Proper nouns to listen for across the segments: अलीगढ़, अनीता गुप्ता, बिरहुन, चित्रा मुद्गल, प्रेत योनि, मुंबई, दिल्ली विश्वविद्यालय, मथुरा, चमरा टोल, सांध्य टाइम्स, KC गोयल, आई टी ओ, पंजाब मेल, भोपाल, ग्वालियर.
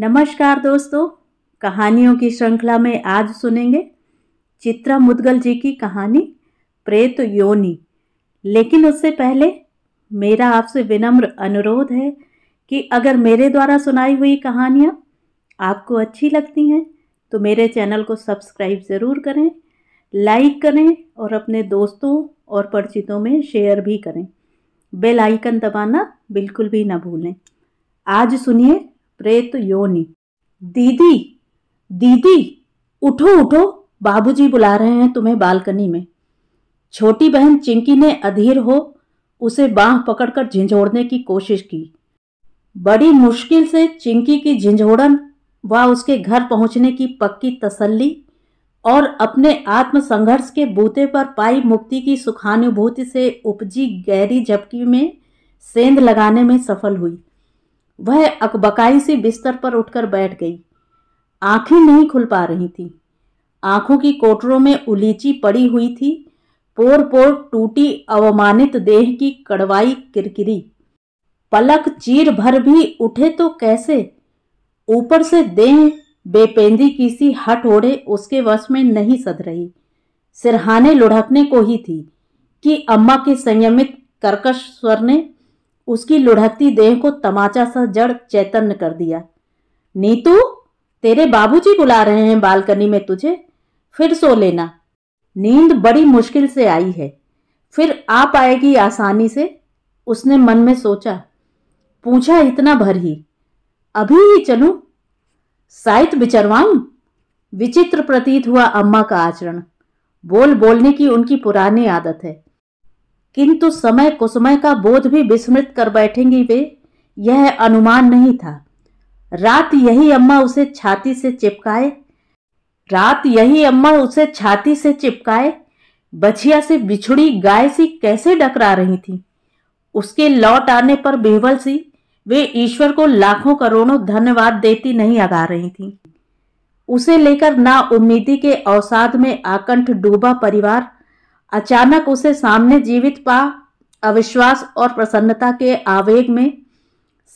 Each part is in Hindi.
नमस्कार दोस्तों, कहानियों की श्रृंखला में आज सुनेंगे चित्रा मुद्गल जी की कहानी प्रेत योनि। लेकिन उससे पहले मेरा आपसे विनम्र अनुरोध है कि अगर मेरे द्वारा सुनाई हुई कहानियाँ आपको अच्छी लगती हैं तो मेरे चैनल को सब्सक्राइब ज़रूर करें, लाइक करें और अपने दोस्तों और परिचितों में शेयर भी करें। बेल आइकन दबाना बिल्कुल भी ना भूलें। आज सुनिए प्रेत योनि। दीदी दीदी उठो उठो, बाबूजी बुला रहे हैं तुम्हें बालकनी में। छोटी बहन चिंकी ने अधीर हो उसे बांह पकड़कर झिंझोड़ने की कोशिश की। बड़ी मुश्किल से चिंकी की झिंझोड़न व उसके घर पहुंचने की पक्की तसल्ली और अपने आत्मसंघर्ष के बूते पर पाई मुक्ति की सुखानुभूति से उपजी गहरी झपकी में सेंध लगाने में सफल हुई। वह अकबकाई से बिस्तर पर उठकर बैठ गई। आंखें नहीं खुल पा रही थी। आंखों की कोटरों में उलीची पड़ी हुई थी। पोर पोर टूटी अवमानित देह की कड़वाई किरकिरी। पलक चीर भर भी उठे तो कैसे। ऊपर से देह बेपेंदी की सी हट ओढ़े उसके वश में नहीं सध रही। सिरहाने लुढ़कने को ही थी कि अम्मा के संयमित कर्कश स्वर ने उसकी लुढ़कती देह को तमाचा सा जड़ चैतन्य कर दिया। नीतू, तेरे बाबूजी बुला रहे हैं बालकनी में, तुझे फिर सो लेना। नींद बड़ी मुश्किल से आई है, फिर आ पाएगी आसानी से, उसने मन में सोचा। पूछा इतना भर ही, अभी ही चलूं साइत बिचरवाऊं। विचित्र प्रतीत हुआ अम्मा का आचरण। बोलने की उनकी पुरानी आदत है, किंतु समय कुसमय का बोध भी विस्मृत कर बैठेंगी वे, यह अनुमान नहीं था। रात यही अम्मा उसे छाती से चिपकाए बछिया से बिछुड़ी गाय सी कैसे डकरा रही थी। उसके लौट आने पर बेवल सी वे ईश्वर को लाखों करोड़ों धन्यवाद देती नहीं अगा रही थी। उसे लेकर ना उम्मीदी के अवसाद में आकंठ डूबा परिवार अचानक उसे सामने जीवित पा अविश्वास और प्रसन्नता के आवेग में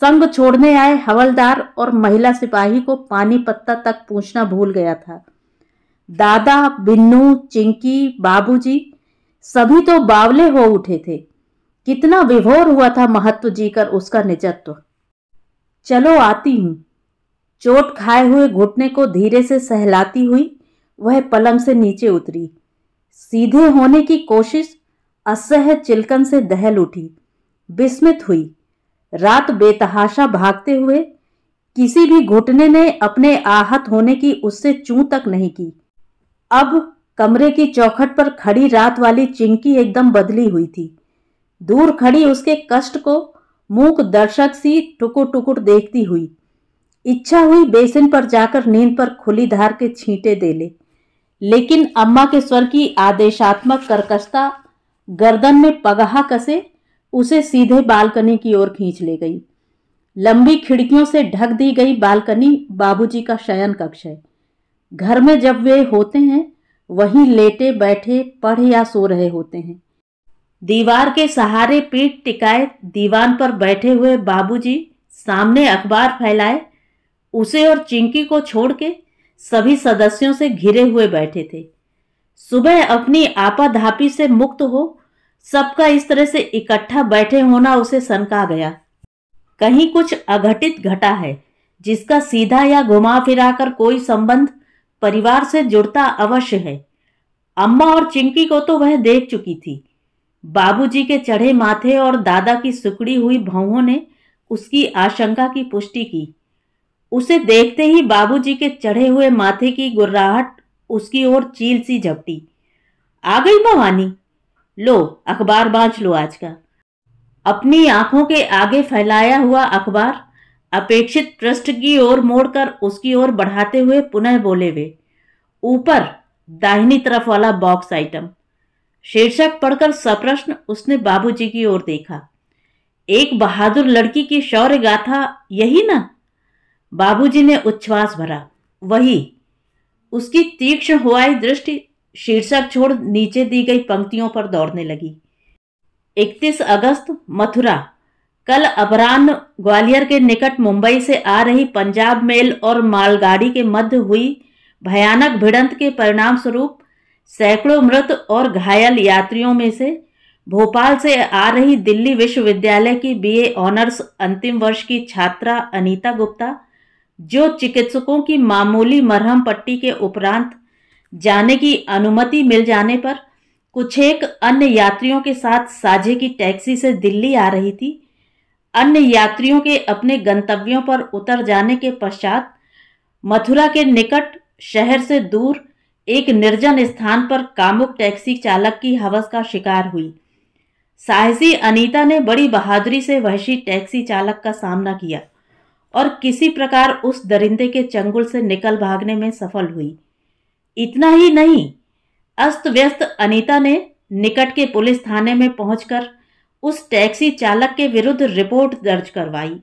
संग छोड़ने आए हवलदार और महिला सिपाही को पानी पत्ता तक पूछना भूल गया था। दादा, बिन्नू, चिंकी, बाबूजी सभी तो बावले हो उठे थे। कितना विभोर हुआ था महत्व जीकर उसका निजत्व। चलो आती हूँ, चोट खाए हुए घुटने को धीरे से सहलाती हुई वह पलंग से नीचे उतरी। सीधे होने की कोशिश असह्य चिलकन से दहल उठी। विस्मित हुई। रात बेतहाशा भागते हुए किसी भी घुटने ने अपने आहत होने की उससे चूं तक नहीं की। अब कमरे की चौखट पर खड़ी रात वाली चिंकी एकदम बदली हुई थी। दूर खड़ी उसके कष्ट को मूक दर्शक सी टुकुर टुकुर देखती हुई। इच्छा हुई बेसिन पर जाकर नींद पर खुली धार के छींटे दे ले, लेकिन अम्मा के स्वर की आदेशात्मक कर्कशता गर्दन में पगहा कसे उसे सीधे बालकनी की ओर खींच ले गई। लंबी खिड़कियों से ढक दी गई बालकनी बाबूजी का शयन कक्ष है। घर में जब वे होते हैं वहीं लेटे बैठे पढ़ या सो रहे होते हैं। दीवार के सहारे पीठ टिकाए दीवान पर बैठे हुए बाबूजी सामने अखबार फैलाए उसे और चिंकी को छोड़ के सभी सदस्यों से घिरे हुए बैठे थे। सुबह अपनी आपाधापी से मुक्त हो सबका इस तरह से इकट्ठा बैठे होना उसे सनका गया। कहीं कुछ अघटित घटा है जिसका सीधा या घुमा फिरा कर कोई संबंध परिवार से जुड़ता अवश्य है। अम्मा और चिंकी को तो वह देख चुकी थी। बाबूजी के चढ़े माथे और दादा की सिकुड़ी हुई भौहों ने उसकी आशंका की पुष्टि की। उसे देखते ही बाबूजी के चढ़े हुए माथे की गुर्राहट उसकी ओर चील सी झपटी। आ गई भवानी, लो अखबार बाँच लो आज का। अपनी आंखों के आगे फैलाया हुआ अखबार अपेक्षित पृष्ठ की ओर मोड़कर उसकी ओर बढ़ाते हुए पुनः बोले वे, ऊपर दाहिनी तरफ वाला बॉक्स आइटम। शीर्षक पढ़कर सप्रश्न उसने बाबूजी की ओर देखा। एक बहादुर लड़की की शौर्य गाथा, यही ना? बाबूजी ने उच्छ्वास भरा। वही। उसकी तीक्ष्ण हुआई दृष्टि शीर्षक छोड़ नीचे दी गई पंक्तियों पर दौड़ने लगी। 31 अगस्त मथुरा, कल अपराह्न ग्वालियर के निकट मुंबई से आ रही पंजाब मेल और मालगाड़ी के मध्य हुई भयानक भिड़ंत के परिणाम स्वरूप सैकड़ों मृत और घायल यात्रियों में से भोपाल से आ रही दिल्ली विश्वविद्यालय की BA ऑनर्स अंतिम वर्ष की छात्रा अनीता गुप्ता, जो चिकित्सकों की मामूली मरहम पट्टी के उपरांत जाने की अनुमति मिल जाने पर कुछ एक अन्य यात्रियों के साथ साझे की टैक्सी से दिल्ली आ रही थी, अन्य यात्रियों के अपने गंतव्यों पर उतर जाने के पश्चात मथुरा के निकट शहर से दूर एक निर्जन स्थान पर कामुक टैक्सी चालक की हवस का शिकार हुई। साहसी अनीता ने बड़ी बहादुरी से वहशी टैक्सी चालक का सामना किया और किसी प्रकार उस दरिंदे के चंगुल से निकल भागने में सफल हुई। इतना ही नहीं, अस्त व्यस्त अनीता ने निकट के पुलिस थाने में पहुंचकर उस टैक्सी चालक के विरुद्ध रिपोर्ट दर्ज करवाई।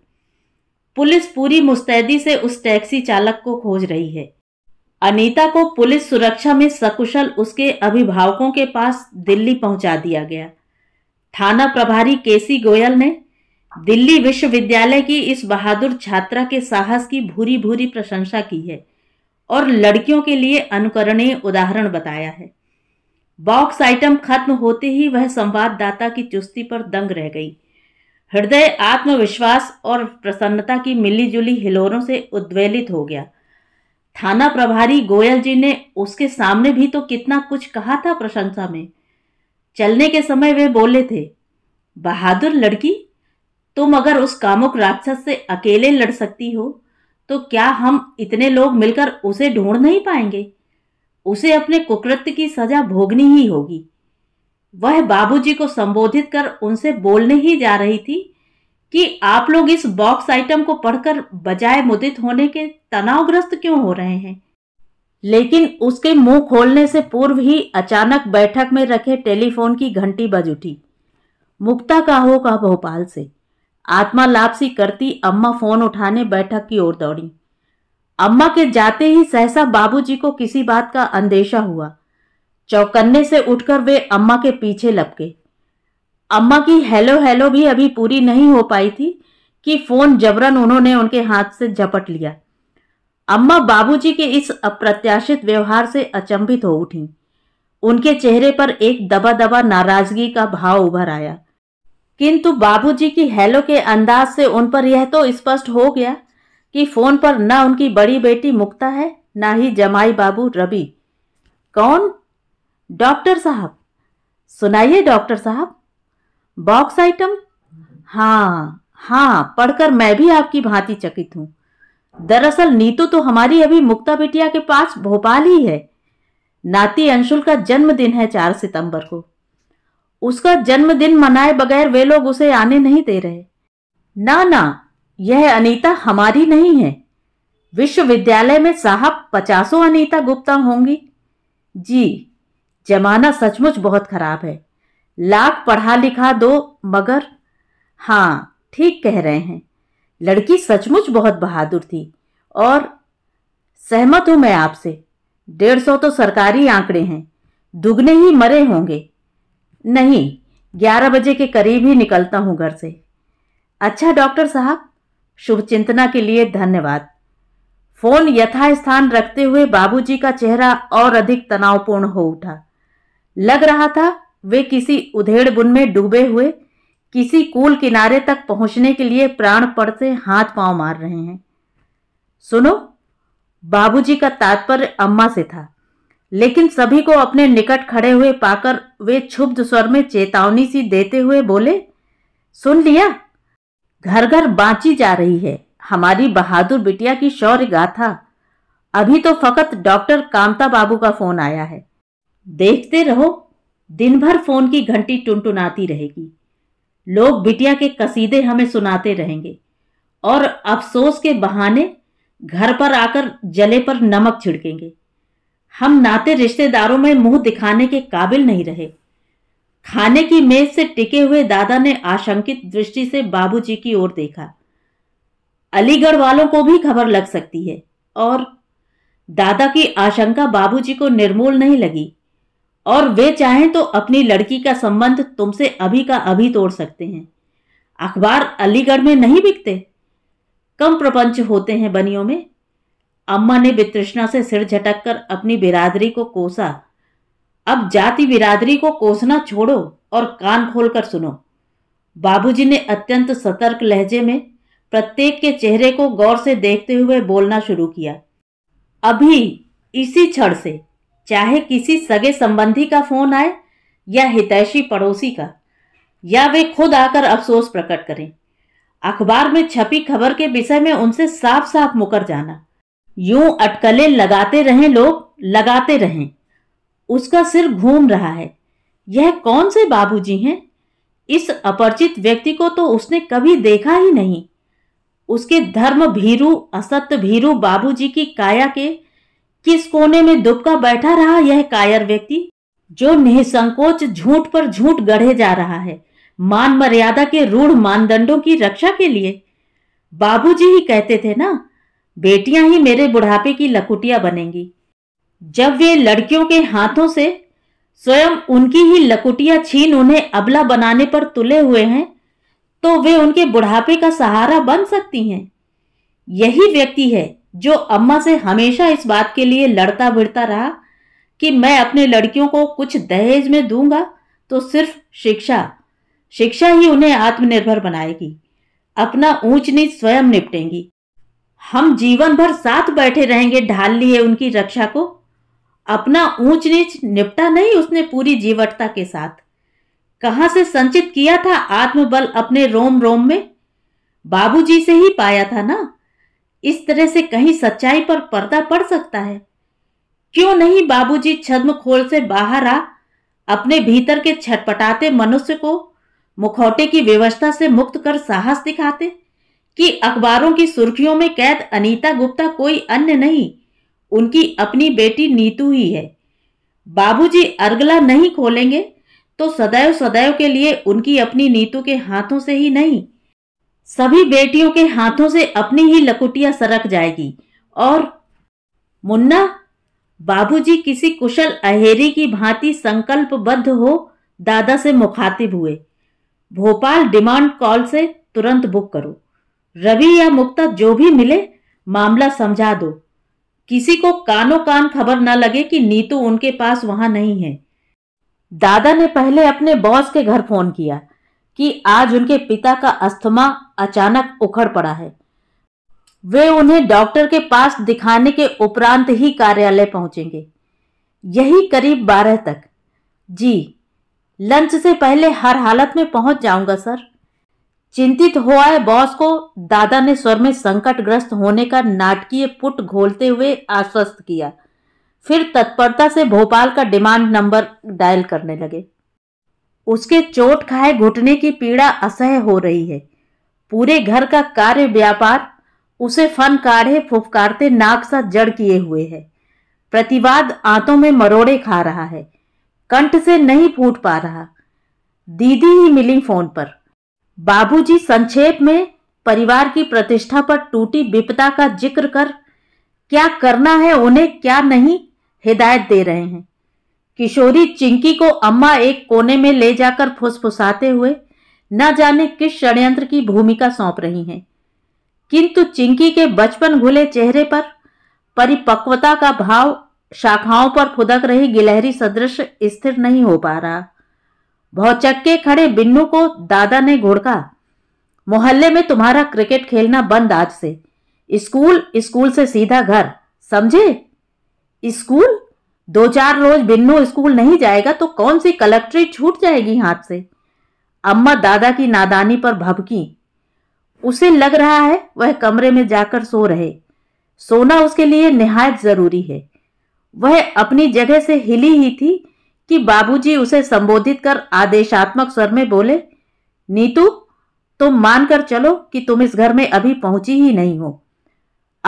पुलिस पूरी मुस्तैदी से उस टैक्सी चालक को खोज रही है। अनीता को पुलिस सुरक्षा में सकुशल उसके अभिभावकों के पास दिल्ली पहुंचा दिया गया। थाना प्रभारी KC गोयल ने दिल्ली विश्वविद्यालय की इस बहादुर छात्रा के साहस की भूरी भूरी प्रशंसा की है और लड़कियों के लिए अनुकरणीय उदाहरण बताया है। बॉक्स आइटम खत्म होते ही वह संवाददाता की चुस्ती पर दंग रह गई। हृदय आत्मविश्वास और प्रसन्नता की मिलीजुली हिलोरों से उद्वेलित हो गया। थाना प्रभारी गोयल जी ने उसके सामने भी तो कितना कुछ कहा था प्रशंसा में। चलने के समय वे बोले थे, बहादुर लड़की, तुम अगर उस कामुक राक्षस से अकेले लड़ सकती हो तो क्या हम इतने लोग मिलकर उसे ढूंढ नहीं पाएंगे? उसे अपने कुकृत्य की सजा भोगनी ही होगी। वह बाबूजी को संबोधित कर उनसे बोलने ही जा रही थी कि आप लोग इस बॉक्स आइटम को पढ़कर बजाय मुदित होने के तनावग्रस्त क्यों हो रहे हैं? लेकिन उसके मुंह खोलने से पूर्व ही अचानक बैठक में रखे टेलीफोन की घंटी बज उठी। मुक्ता का होगा भोपाल से, आत्मा लापसी करती अम्मा फोन उठाने बैठक की ओर दौड़ी। अम्मा के जाते ही सहसा बाबूजी को किसी बात का अंदेशा हुआ। चौकन्ने से उठकर वे अम्मा के पीछे लपके। अम्मा की हेलो हेलो भी अभी पूरी नहीं हो पाई थी कि फोन जबरन उन्होंने उनके हाथ से झपट लिया। अम्मा बाबूजी के इस अप्रत्याशित व्यवहार से अचंभित हो उठीं। उनके चेहरे पर एक दबा दबा नाराजगी का भाव उभर आया, किंतु बाबूजी की हेलो के अंदाज से उन पर यह तो स्पष्ट हो गया कि फोन पर न उनकी बड़ी बेटी मुक्ता है, न ही जमाई बाबू रवि। कौन? डॉक्टर साहब। सुनाइए डॉक्टर साहब। Box item? हाँ, पढ़कर मैं भी आपकी भांति चकित हूँ। दरअसल नीतू तो हमारी अभी मुक्ता बिटिया के पास भोपाल ही है। नाती अंशुल का जन्मदिन है 4 सितंबर को। उसका जन्मदिन मनाए बगैर वे लोग उसे आने नहीं दे रहे। ना, यह अनीता हमारी नहीं है। विश्वविद्यालय में साहब 50 अनीता गुप्ता होंगी। जी, जमाना सचमुच बहुत खराब है। लाख पढ़ा लिखा दो, मगर हाँ, ठीक कह रहे हैं, लड़की सचमुच बहुत बहादुर थी और सहमत हूँ मैं आपसे। 150 तो सरकारी आंकड़े हैं, दुगने ही मरे होंगे। नहीं, 11 बजे के करीब ही निकलता हूँ घर से। अच्छा डॉक्टर साहब, शुभचिंतना के लिए धन्यवाद। फोन यथास्थान रखते हुए बाबूजी का चेहरा और अधिक तनावपूर्ण हो उठा। लग रहा था वे किसी उधेड़बुन में डूबे हुए किसी कूल किनारे तक पहुंचने के लिए प्राणपण से हाथ पांव मार रहे हैं। सुनो, बाबूजी का तात्पर्य अम्मा से था, लेकिन सभी को अपने निकट खड़े हुए पाकर वे क्षुब्ध स्वर में चेतावनी सी देते हुए बोले, सुन लिया? घर घर बांची जा रही है हमारी बहादुर बिटिया की शौर्य गाथा। अभी तो फकत डॉक्टर कामता बाबू का फोन आया है। देखते रहो, दिन भर फोन की घंटी टुनटुनाती रहेगी। लोग बिटिया के कसीदे हमें सुनाते रहेंगे और अफसोस के बहाने घर पर आकर जले पर नमक छिड़केंगे। हम नाते रिश्तेदारों में मुंह दिखाने के काबिल नहीं रहे। खाने की मेज से टिके हुए दादा ने आशंकित दृष्टि से बाबूजी की ओर देखा। अलीगढ़ वालों को भी खबर लग सकती है। और दादा की आशंका बाबूजी को निर्मूल नहीं लगी और वे चाहें तो अपनी लड़की का संबंध तुमसे अभी का अभी तोड़ सकते हैं। अखबार अलीगढ़ में नहीं बिकते, कम प्रपंच होते हैं बनियों में। अम्मा ने वितृष्णा से सिर झटक कर अपनी बिरादरी को कोसा। अब जाति बिरादरी को कोसना छोड़ो और कान खोलकर सुनो। बाबूजी ने अत्यंत सतर्क लहजे में प्रत्येक के चेहरे को गौर से देखते हुए बोलना शुरू किया। अभी इसी क्षण से चाहे किसी सगे संबंधी का फोन आए या हितैषी पड़ोसी का, या वे खुद आकर अफसोस प्रकट करें, अखबार में छपी खबर के विषय में उनसे साफ साफ मुकर जाना। यूं अटकलें लगाते रहें लोग, लगाते रहें। उसका सिर घूम रहा है। यह कौन से बाबूजी हैं? इस अपरिचित व्यक्ति को तो उसने कभी देखा ही नहीं। उसके धर्म भीरू, असत्य भीरू बाबूजी की काया के किस कोने में दुबका बैठा रहा यह कायर व्यक्ति, जो निःसंकोच झूठ पर झूठ गढ़े जा रहा है मान मर्यादा के रूढ़ मानदंडों की रक्षा के लिए। बाबूजी ही कहते थे ना, बेटियां ही मेरे बुढ़ापे की लकुटियां बनेंगी। जब वे लड़कियों के हाथों से स्वयं उनकी ही लकुटियां छीन उन्हें अबला बनाने पर तुले हुए हैं, तो वे उनके बुढ़ापे का सहारा बन सकती हैं। यही व्यक्ति है जो अम्मा से हमेशा इस बात के लिए लड़ता भिड़ता रहा कि मैं अपने लड़कियों को कुछ दहेज में दूंगा तो सिर्फ शिक्षा, शिक्षा ही उन्हें आत्मनिर्भर बनाएगी, अपना ऊंच नीच स्वयं निपटेंगी। हम जीवन भर साथ बैठे रहेंगे ढाल लिए उनकी रक्षा को। अपना ऊंच नीच निपटा नहीं उसने पूरी जीवटता के साथ। कहाँ से संचित किया था आत्मबल अपने रोम रोम में? बाबूजी से ही पाया था ना। इस तरह से कहीं सच्चाई पर पर्दा पड़ सकता है। क्यों नहीं बाबूजी छद्म खोल से बाहर आ अपने भीतर के छटपटाते मनुष्य को मुखौटे की व्यवस्था से मुक्त कर साहस दिखाते कि अखबारों की सुर्खियों में कैद अनीता गुप्ता कोई अन्य नहीं, उनकी अपनी बेटी नीतू ही है। बाबूजी अरगला नहीं खोलेंगे तो सदैव सदैव के लिए उनकी अपनी नीतू के हाथों से ही नहीं, सभी बेटियों के हाथों से अपनी ही लकुटिया सरक जाएगी। और मुन्ना, बाबूजी किसी कुशल अहेरी की भांति संकल्पबद्ध हो दादा से मुखातिब हुए। भोपाल डिमांड कॉल से तुरंत बुक करो। रवि या मुक्ता जो भी मिले मामला समझा दो। किसी को कानो कान खबर न लगे कि नीतू उनके पास वहां नहीं है। दादा ने पहले अपने बॉस के घर फोन किया कि आज उनके पिता का अस्थमा अचानक उखड़ पड़ा है। वे उन्हें डॉक्टर के पास दिखाने के उपरांत ही कार्यालय पहुंचेंगे। यही करीब 12 तक। जी, लंच से पहले हर हालत में पहुंच जाऊंगा सर। चिंतित हो आए बॉस को दादा ने स्वर में संकटग्रस्त होने का नाटकीय पुट घोलते हुए आश्वस्त किया। फिर तत्परता से भोपाल का डिमांड नंबर डायल करने लगे। उसके चोट खाए घुटने की पीड़ा असह्य हो रही है। पूरे घर का कार्य व्यापार उसे फन काढ़े फुफकारते नाक सा जड़ किए हुए है। प्रतिवाद आंतों में मरोड़े खा रहा है, कंठ से नहीं फूट पा रहा। दीदी ही मिली फोन पर। बाबूजी संक्षेप में परिवार की प्रतिष्ठा पर टूटी विपदा का जिक्र कर क्या करना है उन्हें क्या नहीं हिदायत दे रहे हैं। किशोरी चिंकी को अम्मा एक कोने में ले जाकर फुसफुसाते हुए न जाने किस षड्यंत्र की भूमिका सौंप रही हैं, किंतु चिंकी के बचपन घुले चेहरे पर परिपक्वता का भाव शाखाओं पर फुदक रही गिलहरी सदृश स्थिर नहीं हो पा रहा। भौचक्के खड़े बिन्नू को दादा ने घोड़का। मोहल्ले में तुम्हारा क्रिकेट खेलना बंद आज से। स्कूल, स्कूल से सीधा घर, समझे? स्कूल? 2-4 रोज बिन्नू स्कूल नहीं जाएगा तो कौन सी कलेक्ट्री छूट जाएगी हाथ से। अम्मा दादा की नादानी पर भभकी। उसे लग रहा है वह कमरे में जाकर सो रहे। सोना उसके लिए निहायत जरूरी है। वह अपनी जगह से हिली ही थी कि बाबूजी उसे संबोधित कर आदेशात्मक स्वर में बोले, नीतू तुम मानकर चलो कि तुम इस घर में अभी पहुंची ही नहीं हो।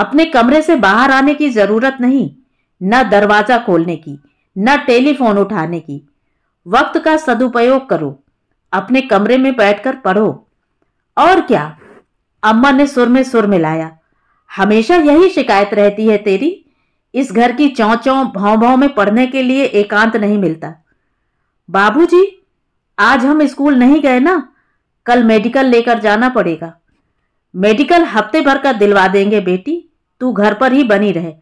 अपने कमरे से बाहर आने की जरूरत नहीं, न दरवाजा खोलने की, न टेलीफोन उठाने की। वक्त का सदुपयोग करो, अपने कमरे में बैठकर पढ़ो। और क्या? अम्मा ने सुर में सुर मिलाया। हमेशा यही शिकायत रहती है तेरी, इस घर की चौंचों भाव-भाव में पढ़ने के लिए एकांत नहीं मिलता। बाबूजी, आज हम स्कूल नहीं गए ना, कल मेडिकल लेकर जाना पड़ेगा। मेडिकल हफ्ते भर का दिलवा देंगे बेटी, तू घर पर ही बनी रहे।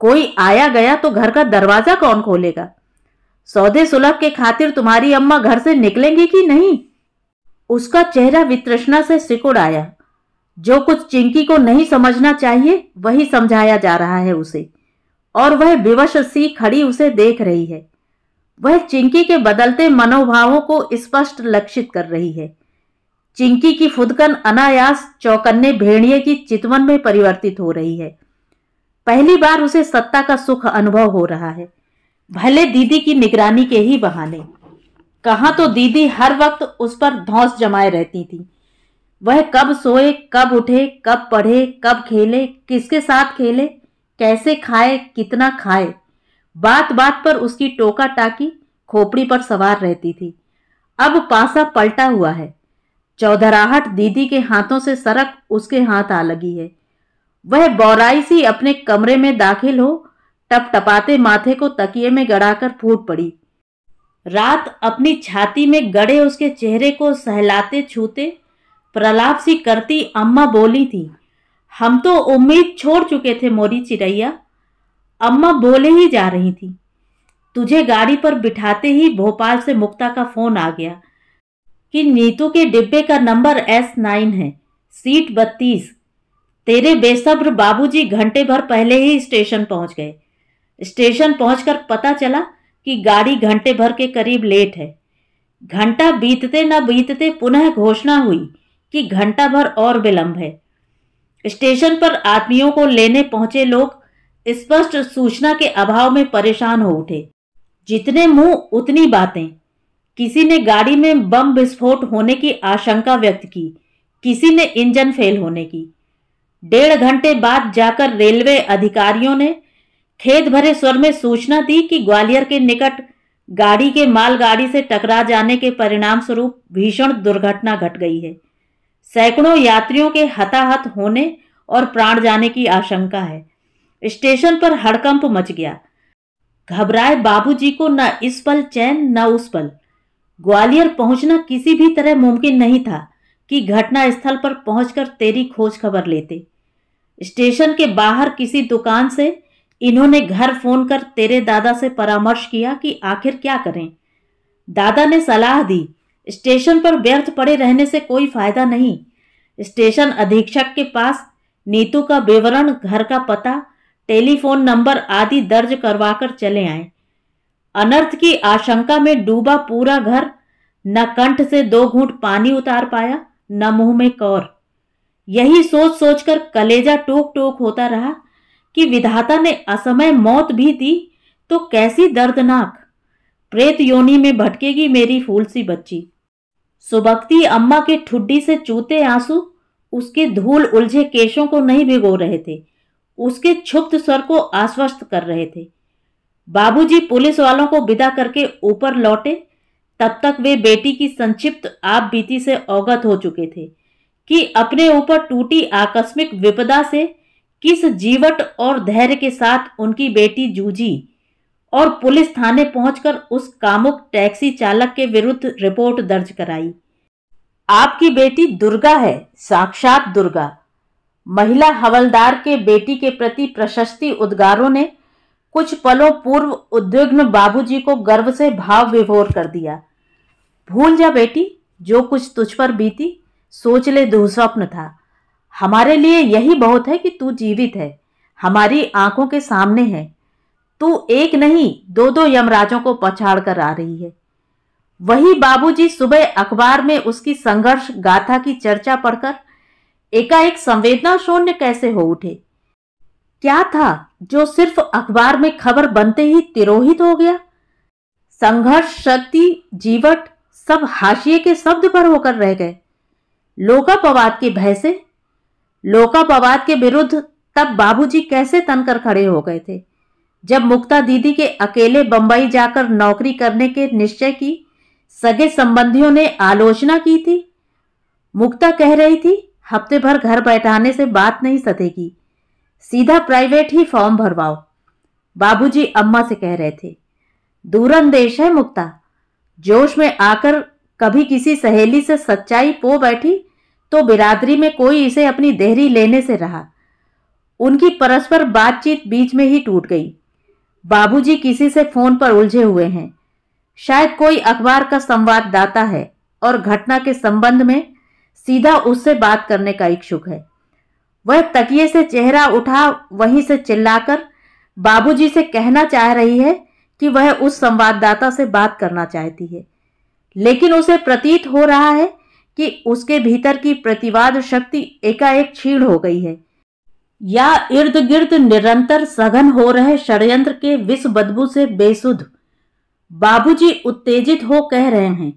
कोई आया गया तो घर का दरवाजा कौन खोलेगा? सौदे सुलभ के खातिर तुम्हारी अम्मा घर से निकलेंगी कि नहीं? उसका चेहरा वित्रष्णा से सिकुड़ आया। जो कुछ चिंकी को नहीं समझना चाहिए वही समझाया जा रहा है उसे, और वह विवश सी खड़ी उसे देख रही है। वह चिंकी के बदलते मनोभावों को स्पष्ट लक्षित कर रही है। चिंकी की फुदकन अनायास चौकन्ने भेड़िए की चितवन में परिवर्तित हो रही है। पहली बार उसे सत्ता का सुख अनुभव हो रहा है, भले दीदी की निगरानी के ही बहाने। कहाँ तो दीदी हर वक्त उस पर धौंस जमाए रहती थी। वह कब सोए, कब उठे, कब पढ़े, कब खेले, किसके साथ खेले, कैसे खाए, कितना खाए, बात बात पर उसकी टोका टाकी खोपड़ी पर सवार रहती थी। अब पासा पलटा हुआ है। चौधराहट दीदी के हाथों से सरक उसके हाथ आ लगी है। वह बौराई सी अपने कमरे में दाखिल हो टपटपाते माथे को तकिए में गड़ाकर फूट पड़ी। रात अपनी छाती में गड़े उसके चेहरे को सहलाते छूते प्रलाप सी करती अम्मा बोली थी, हम तो उम्मीद छोड़ चुके थे मोरी चिड़ैया। अम्मा बोले ही जा रही थी। तुझे गाड़ी पर बिठाते ही भोपाल से मुक्ता का फोन आ गया कि नीतू के डिब्बे का नंबर S9 है, सीट 32। तेरे बेसब्र बाबूजी घंटे भर पहले ही स्टेशन पहुंच गए। स्टेशन पहुंचकर पता चला कि गाड़ी घंटे भर के करीब लेट है। घंटा बीतते न बीतते पुनः घोषणा हुई कि घंटा भर और विलंब है। स्टेशन पर आदमियों को लेने पहुंचे लोग स्पष्ट सूचना के अभाव में परेशान हो उठे। जितने मुंह उतनी बातें। किसी ने गाड़ी में बम विस्फोट होने की आशंका व्यक्त की, किसी ने इंजन फेल होने की। 1.5 घंटे बाद जाकर रेलवे अधिकारियों ने खेद भरे स्वर में सूचना दी कि ग्वालियर के निकट गाड़ी के मालगाड़ी से टकरा जाने के परिणाम स्वरूप भीषण दुर्घटना घट गई है। सैकड़ों यात्रियों के हताहत होने और प्राण जाने की आशंका है। स्टेशन पर हड़कंप मच गया। घबराए बाबूजी को न इस पल चैन न उस पल। ग्वालियर पहुंचना किसी भी तरह मुमकिन नहीं था कि घटना स्थल पर पहुंचकर तेरी खोज खबर लेते। स्टेशन के बाहर किसी दुकान से इन्होंने घर फोन कर तेरे दादा से परामर्श किया कि आखिर क्या करें। दादा ने सलाह दी, स्टेशन पर व्यर्थ पड़े रहने से कोई फायदा नहीं। स्टेशन अधीक्षक के पास नीतू का विवरण, घर का पता, टेलीफोन नंबर आदि दर्ज करवाकर चले आए। अनर्थ की आशंका में डूबा पूरा घर न कंठ से 2 घूंट पानी उतार पाया, न मुंह में कौर। यही सोच सोचकर कलेजा टोक टोक होता रहा कि विधाता ने असमय मौत भी दी तो कैसी दर्दनाक। प्रेत योनि में भटकेगी मेरी फूल सी बच्ची। सुबकती अम्मा के ठुड्डी से चूते आंसू उसके धूल उलझे केशों को नहीं भिगो रहे थे, उसके क्षुब्ध स्वर को आश्वस्त कर रहे थे। बाबूजी पुलिस वालों को विदा करके ऊपर लौटे तब तक वे बेटी की संक्षिप्त आप बीती से अवगत हो चुके थे कि अपने ऊपर टूटी आकस्मिक विपदा से किस जीवट और धैर्य के साथ उनकी बेटी जूझी, और पुलिस थाने पहुंचकर उस कामुक टैक्सी चालक के विरुद्ध रिपोर्ट दर्ज कराई। आपकी बेटी दुर्गा है, साक्षात दुर्गा। महिला हवलदार के बेटी के प्रति प्रशस्ति उद्गारों ने कुछ पलों पूर्व उद्विग्न बाबूजी को गर्व से भाव विभोर कर दिया। भूल जा बेटी, जो कुछ तुझ पर बीती सोच ले दुस्वप्न था। हमारे लिए यही बहुत है कि तू जीवित है, हमारी आंखों के सामने है। तू एक नहीं 2-2 यमराजों को पछाड़ कर आ रही है। वही बाबूजी सुबह अखबार में उसकी संघर्ष गाथा की चर्चा पढ़कर एकाएक संवेदना शून्य कैसे हो उठे। क्या था जो सिर्फ अखबार में खबर बनते ही तिरोहित हो गया? संघर्ष, शक्ति, जीवट सब हाशिए के शब्द पर होकर रह गए। लोकापवाद की भय से, लोकापवाद के विरुद्ध तब बाबूजी कैसे तनकर खड़े हो गए थे जब मुक्ता दीदी के अकेले बंबई जाकर नौकरी करने के निश्चय की सगे संबंधियों ने आलोचना की थी। मुक्ता कह रही थी हफ्ते भर घर बैठाने से बात नहीं सतेगी, सीधा प्राइवेट ही फॉर्म भरवाओ। बाबूजी अम्मा से कह रहे थे, दूरंदेश है मुक्ता। जोश में आकर कभी किसी सहेली से सच्चाई पो बैठी तो बिरादरी में कोई इसे अपनी देहरी लेने से रहा। उनकी परस्पर बातचीत बीच में ही टूट गई। बाबूजी किसी से फोन पर उलझे हुए हैं, शायद कोई अखबार का संवाददाता है और घटना के संबंध में सीधा उससे बात करने का इच्छुक है। वह तकिए से चेहरा उठा वहीं से चिल्लाकर बाबूजी से कहना चाह रही है कि वह उस संवाददाता से बात करना चाहती है, लेकिन उसे प्रतीत हो रहा है कि उसके भीतर की प्रतिवाद शक्ति एकाएक क्षीण हो गई है या इर्द गिर्द निरंतर सघन हो रहे षड्यंत्र के विष बदबू से बेसुध बाबूजी उत्तेजित हो कह रहे हैं।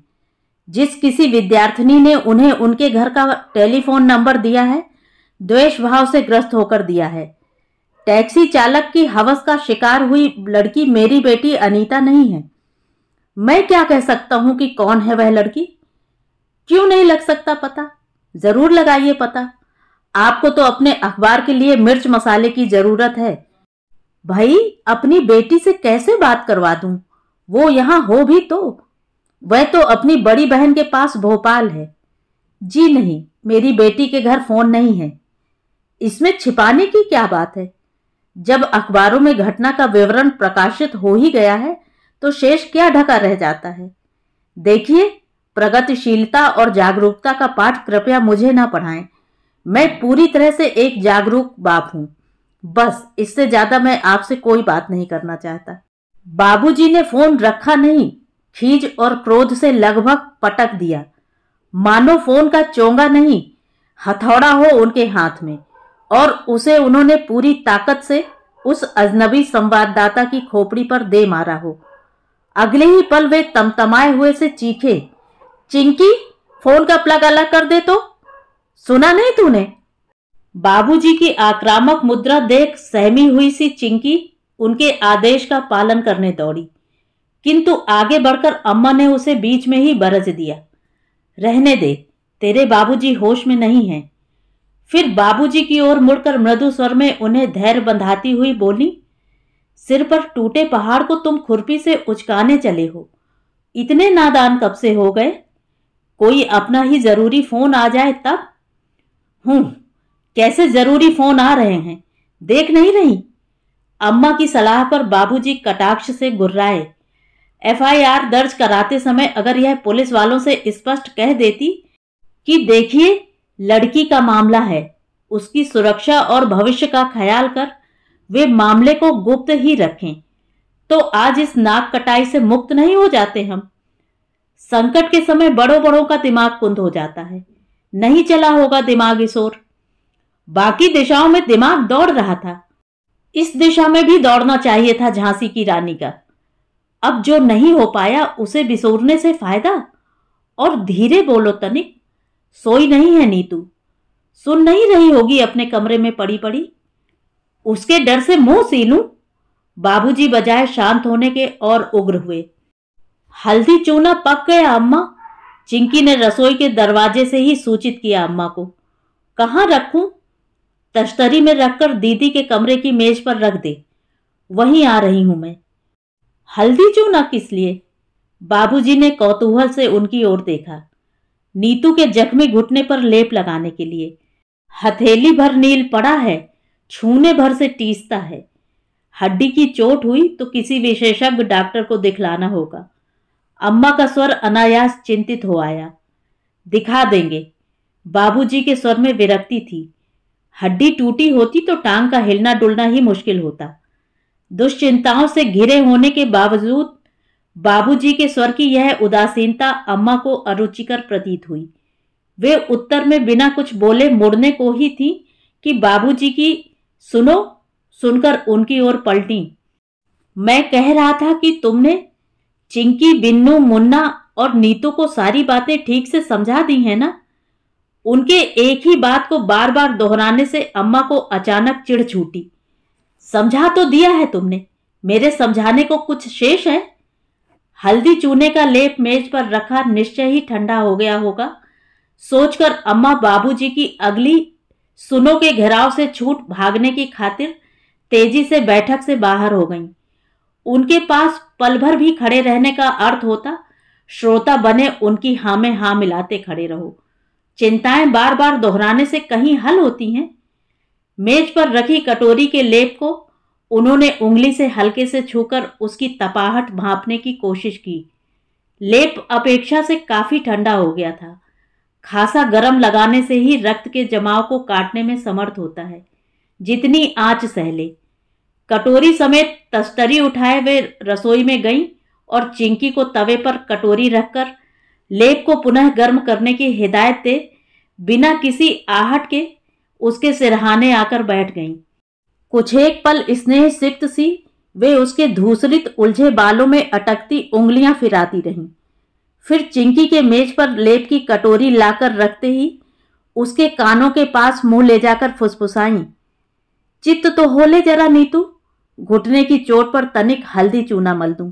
जिस किसी विद्यार्थिनी ने उन्हें उनके घर का टेलीफोन नंबर दिया है, द्वेष भाव से ग्रस्त होकर दिया है। टैक्सी चालक की हवस का शिकार हुई लड़की मेरी बेटी अनीता नहीं है। मैं क्या कह सकता हूं कि कौन है वह लड़की? क्यों नहीं लग सकता पता? जरूर लगाइए पता। आपको तो अपने अखबार के लिए मिर्च मसाले की जरूरत है। भाई अपनी बेटी से कैसे बात करवा दूं? वो यहाँ हो भी तो। वह तो अपनी बड़ी बहन के पास भोपाल है। जी नहीं, मेरी बेटी के घर फोन नहीं है। इसमें छिपाने की क्या बात है? जब अखबारों में घटना का विवरण प्रकाशित हो ही गया है तो शेष क्या ढका रह जाता है? देखिए, प्रगतिशीलता और जागरूकता का पाठ कृपया मुझे ना पढ़ाएं। मैं पूरी तरह से एक जागरूक बाप हूँ। बस इससे ज्यादा मैं आपसे कोई बात नहीं करना चाहता। बाबूजी ने फोन रखा नहीं, खीज और क्रोध से लगभग पटक दिया, मानो फोन का चोंगा नहीं हथौड़ा हो उनके हाथ में, और उसे उन्होंने पूरी ताकत से उस अजनबी संवाददाता की खोपड़ी पर दे मारा हो। अगले ही पल वे तमतमाए हुए से चीखे, चिंकी फोन का प्लग अलग कर दे तो। सुना नहीं तूने? बाबूजी की आक्रामक मुद्रा देख सहमी हुई सी चिंकी उनके आदेश का पालन करने दौड़ी, किंतु आगे बढ़कर अम्मा ने उसे बीच में ही बरज दिया। रहने दे, तेरे बाबूजी होश में नहीं हैं। फिर बाबूजी की ओर मुड़कर मृदु स्वर में उन्हें धैर्य बंधाती हुई बोली, सिर पर टूटे पहाड़ को तुम खुरपी से उचकाने चले हो। इतने नादान कब से हो गए? कोई अपना ही जरूरी फोन आ जाए तब। हूं, कैसे जरूरी फोन आ रहे हैं, देख नहीं रही? अम्मा की सलाह पर बाबूजी कटाक्ष से गुर्राए। एफआईआर दर्ज कराते समय अगर यह पुलिस वालों से स्पष्ट कह देती कि देखिए लड़की का मामला है, उसकी सुरक्षा और भविष्य का ख्याल कर वे मामले को गुप्त ही रखें, तो आज इस नाक कटाई से मुक्त नहीं हो जाते हम। संकट के समय बड़ों बड़ों का दिमाग कुंद हो जाता है। नहीं चला होगा दिमाग इस ओर। बाकी दिशाओं में दिमाग दौड़ रहा था, इस दिशा में भी दौड़ना चाहिए था झांसी की रानी का। अब जो नहीं हो पाया उसे बिसोरने से फायदा? और धीरे बोलो तनिक, सोई नहीं है नीतू? सुन नहीं रही होगी अपने कमरे में पड़ी पड़ी? उसके डर से मुंह सीलूं? बाबूजी बजाय शांत होने के और उग्र हुए। हल्दी चूना पक गया अम्मा, चिंकी ने रसोई के दरवाजे से ही सूचित किया अम्मा को। कहाँ रखूं? तश्तरी में रखकर दीदी के कमरे की मेज पर रख दे, वहीं आ रही हूं मैं। हल्दी चूना किस लिए? बाबूजी ने कौतूहल से उनकी ओर देखा, नीतू के जख्मी घुटने पर लेप लगाने के लिए। हथेली भर नील पड़ा है, छूने भर से टीसता है। हड्डी की चोट हुई तो किसी विशेषज्ञ डॉक्टर को दिखलाना होगा। अम्मा का स्वर अनायास चिंतित हो आया। दिखा देंगे, बाबूजी के स्वर में विरक्ति थी। हड्डी टूटी होती तो टांग का हिलना डुलना ही मुश्किल होता। दुश्चिंताओं से घिरे होने के बावजूद बाबूजी के स्वर की यह उदासीनता अम्मा को अरुचिकर प्रतीत हुई। वे उत्तर में बिना कुछ बोले मुड़ने को ही थी कि बाबूजी की सुनो सुनकर उनकी ओर पलटी। मैं कह रहा था कि तुमने चिंकी, बिन्नू, मुन्ना और नीतू को सारी बातें ठीक से समझा दी है ना? उनके एक ही बात को बार बार दोहराने से अम्मा को अचानक चिढ़ छूटी। समझा तो दिया है तुमने, मेरे समझाने को कुछ शेष है? हल्दी चूने का लेप मेज पर रखा निश्चय ही ठंडा हो गया होगा, सोचकर अम्मा बाबूजी की अगली सुनो के घेराव से छूट भागने की खातिर तेजी से बैठक से बाहर हो गईं। उनके पास पल भर भी खड़े रहने का अर्थ होता श्रोता बने उनकी हाँ में हाँ मिलाते खड़े रहो। चिंताएं बार बार दोहराने से कहीं हल होती हैं। मेज पर रखी कटोरी के लेप को उन्होंने उंगली से हल्के से छूकर उसकी तपाहट भांपने की कोशिश की। लेप अपेक्षा से काफी ठंडा हो गया था। खासा गरम लगाने से ही रक्त के जमाव को काटने में समर्थ होता है, जितनी आंच सहले। कटोरी समेत तस्तरी उठाए वे रसोई में गईं और चिंकी को तवे पर कटोरी रखकर लेप को पुनः गर्म करने की हिदायत दे बिना किसी आहट के उसके सिरहाने आकर बैठ गईं। कुछ एक पल स्नेह सिक्त सी वे उसके धूसरित उलझे बालों में अटकती उंगलियां फिराती रहीं। फिर चिंकी के मेज पर लेप की कटोरी लाकर रखते ही उसके कानों के पास मुंह ले जाकर फुसफुसाईं, चित्त तो हो ले जरा नीतू, घुटने की चोट पर तनिक हल्दी चूना मल दूं।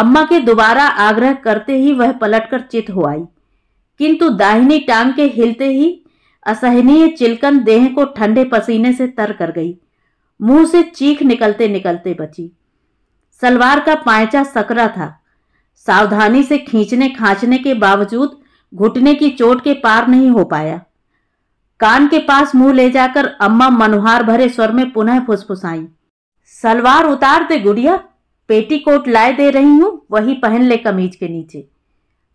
अम्मा के दोबारा आग्रह करते ही वह पलटकर चित हो आई, किंतु दाहिनी टांग के हिलते ही असहनीय चिलकन देह को ठंडे पसीने से तर कर गई। मुंह से चीख निकलते निकलते बची। सलवार का पायचा सकरा था। सावधानी से खींचने खांचने के बावजूद घुटने की चोट के पार नहीं हो पाया। कान के पास मुंह ले जाकर अम्मा मनोहार भरे स्वर में पुनः फुसफुसाई, सलवार उतार दे गुड़िया, पेटीकोट लाए दे रही हूं, वही पहन ले कमीज के नीचे।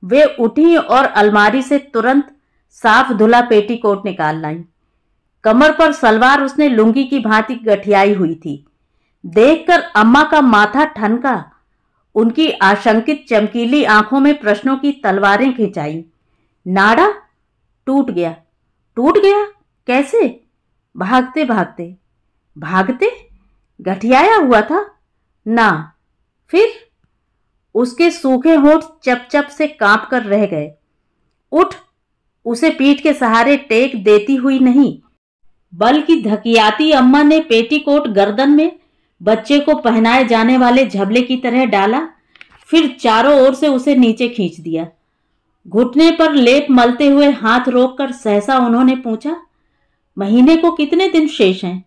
वे उठी और अलमारी से तुरंत साफ धुला पेटीकोट निकाल लाई। कमर पर सलवार उसने लुंगी की भांति गठियाई हुई थी। देखकर अम्मा का माथा ठनका। उनकी आशंकित चमकीली आंखों में प्रश्नों की तलवारें खिंचाई। नाड़ा टूट गया। टूट गया कैसे? भागते भागते। भागते? गठियाया हुआ था ना? फिर? उसके सूखे होंठ चपचप से कांप कर रह गए। उठ, उसे पीठ के सहारे टेक देती हुई नहीं बल्कि धकियाती अम्मा ने पेटीकोट गर्दन में बच्चे को पहनाए जाने वाले झबले की तरह डाला, फिर चारों ओर से उसे नीचे खींच दिया। घुटने पर लेप मलते हुए हाथ रोककर सहसा उन्होंने पूछा, महीने को कितने दिन शेष हैं?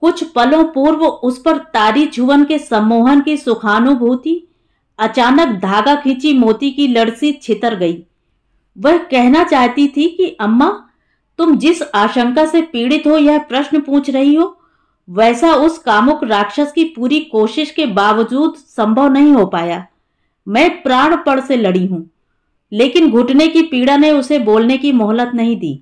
कुछ पलों पूर्व उस पर तारी छुवन के सम्मोहन की सुखानुभूति अचानक धागा खींची मोती की लड़सी छितर गई। वह कहना चाहती थी कि अम्मा, तुम जिस आशंका से पीड़ित हो यह प्रश्न पूछ रही हो वैसा उस कामुक राक्षस की पूरी कोशिश के बावजूद संभव नहीं हो पाया। मैं प्राणपण से लड़ी हूं, लेकिन घुटने की पीड़ा ने उसे बोलने की मोहलत नहीं दी।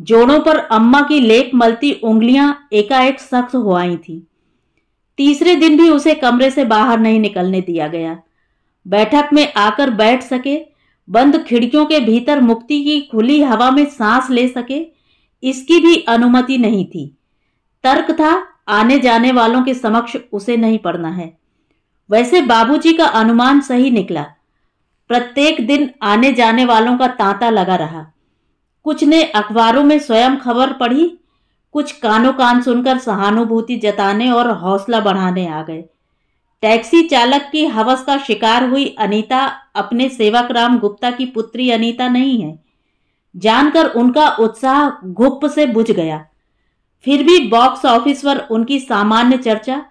जोड़ों पर अम्मा की लेप मलती उंगलियां एकाएक सख्त हो आई थीं। तीसरे दिन भी उसे कमरे से बाहर नहीं निकलने दिया गया। बैठक में आकर बैठ सके, बंद खिड़कियों के भीतर मुक्ति की खुली हवा में सांस ले सके, इसकी भी अनुमति नहीं थी। तर्क था आने जाने वालों के समक्ष उसे नहीं पढ़ना है। वैसे बाबूजी का अनुमान सही निकला। प्रत्येक दिन आने जाने वालों का तांता लगा रहा। कुछ ने अखबारों में स्वयं खबर पढ़ी, कुछ कानों कान सुनकर सहानुभूति जताने और हौसला बढ़ाने आ गए। टैक्सी चालक की हवस का शिकार हुई अनीता अपने सेवक राम गुप्ता की पुत्री अनीता नहीं है जानकर उनका उत्साह गुप्त से बुझ गया। फिर भी बॉक्स ऑफिस पर उनकी सामान्य चर्चा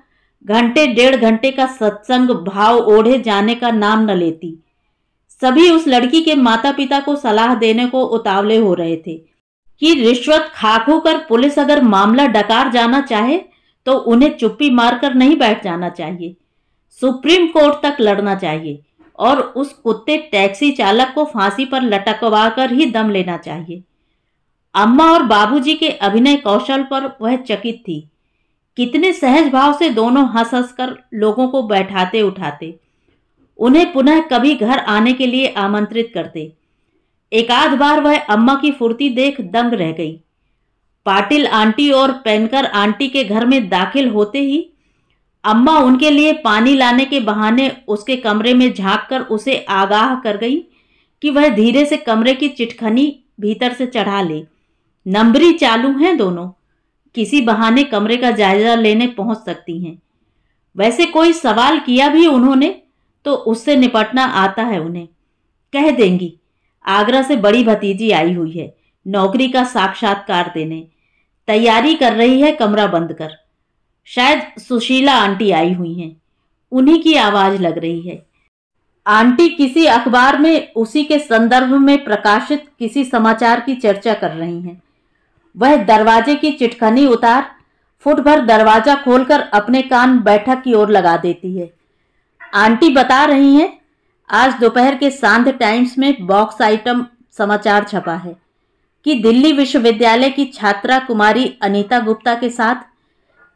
घंटे डेढ़ घंटे का सत्संग भाव ओढ़े जाने का नाम न लेती। सभी उस लड़की के माता पिता को सलाह देने को उतावले हो रहे थे कि रिश्वत खा खो कर पुलिस अगर मामला डकार जाना चाहे तो उन्हें चुप्पी मारकर नहीं बैठ जाना चाहिए, सुप्रीम कोर्ट तक लड़ना चाहिए और उस कुत्ते टैक्सी चालक को फांसी पर लटकवा कर ही दम लेना चाहिए। अम्मा और बाबूजी के अभिनय कौशल पर वह चकित थी। कितने सहज भाव से दोनों हंस हंस कर लोगों को बैठाते उठाते, उन्हें पुनः कभी घर आने के लिए आमंत्रित करते। एकाध बार वह अम्मा की फुर्ती देख दंग रह गई। पाटिल आंटी और पेनकर आंटी के घर में दाखिल होते ही अम्मा उनके लिए पानी लाने के बहाने उसके कमरे में झाँक कर उसे आगाह कर गई कि वह धीरे से कमरे की चिटखनी भीतर से चढ़ा ले। नंबरी चालू हैं दोनों, किसी बहाने कमरे का जायजा लेने पहुंच सकती हैं। वैसे कोई सवाल किया भी उन्होंने तो उससे निपटना आता है उन्हें। कह देंगी आगरा से बड़ी भतीजी आई हुई है नौकरी का साक्षात्कार देने, तैयारी कर रही है कमरा बंद कर। शायद सुशीला आंटी आई हुई हैं, उन्हीं की आवाज़ लग रही है। आंटी किसी अखबार में उसी के संदर्भ में प्रकाशित किसी समाचार की चर्चा कर रही हैं। वह दरवाजे की चिटखनी उतार फुट भर दरवाजा खोलकर अपने कान बैठक की ओर लगा देती है। आंटी बता रही हैं, आज दोपहर के सांध्य टाइम्स में बॉक्स आइटम समाचार छपा है कि दिल्ली विश्वविद्यालय की छात्रा कुमारी अनीता गुप्ता के साथ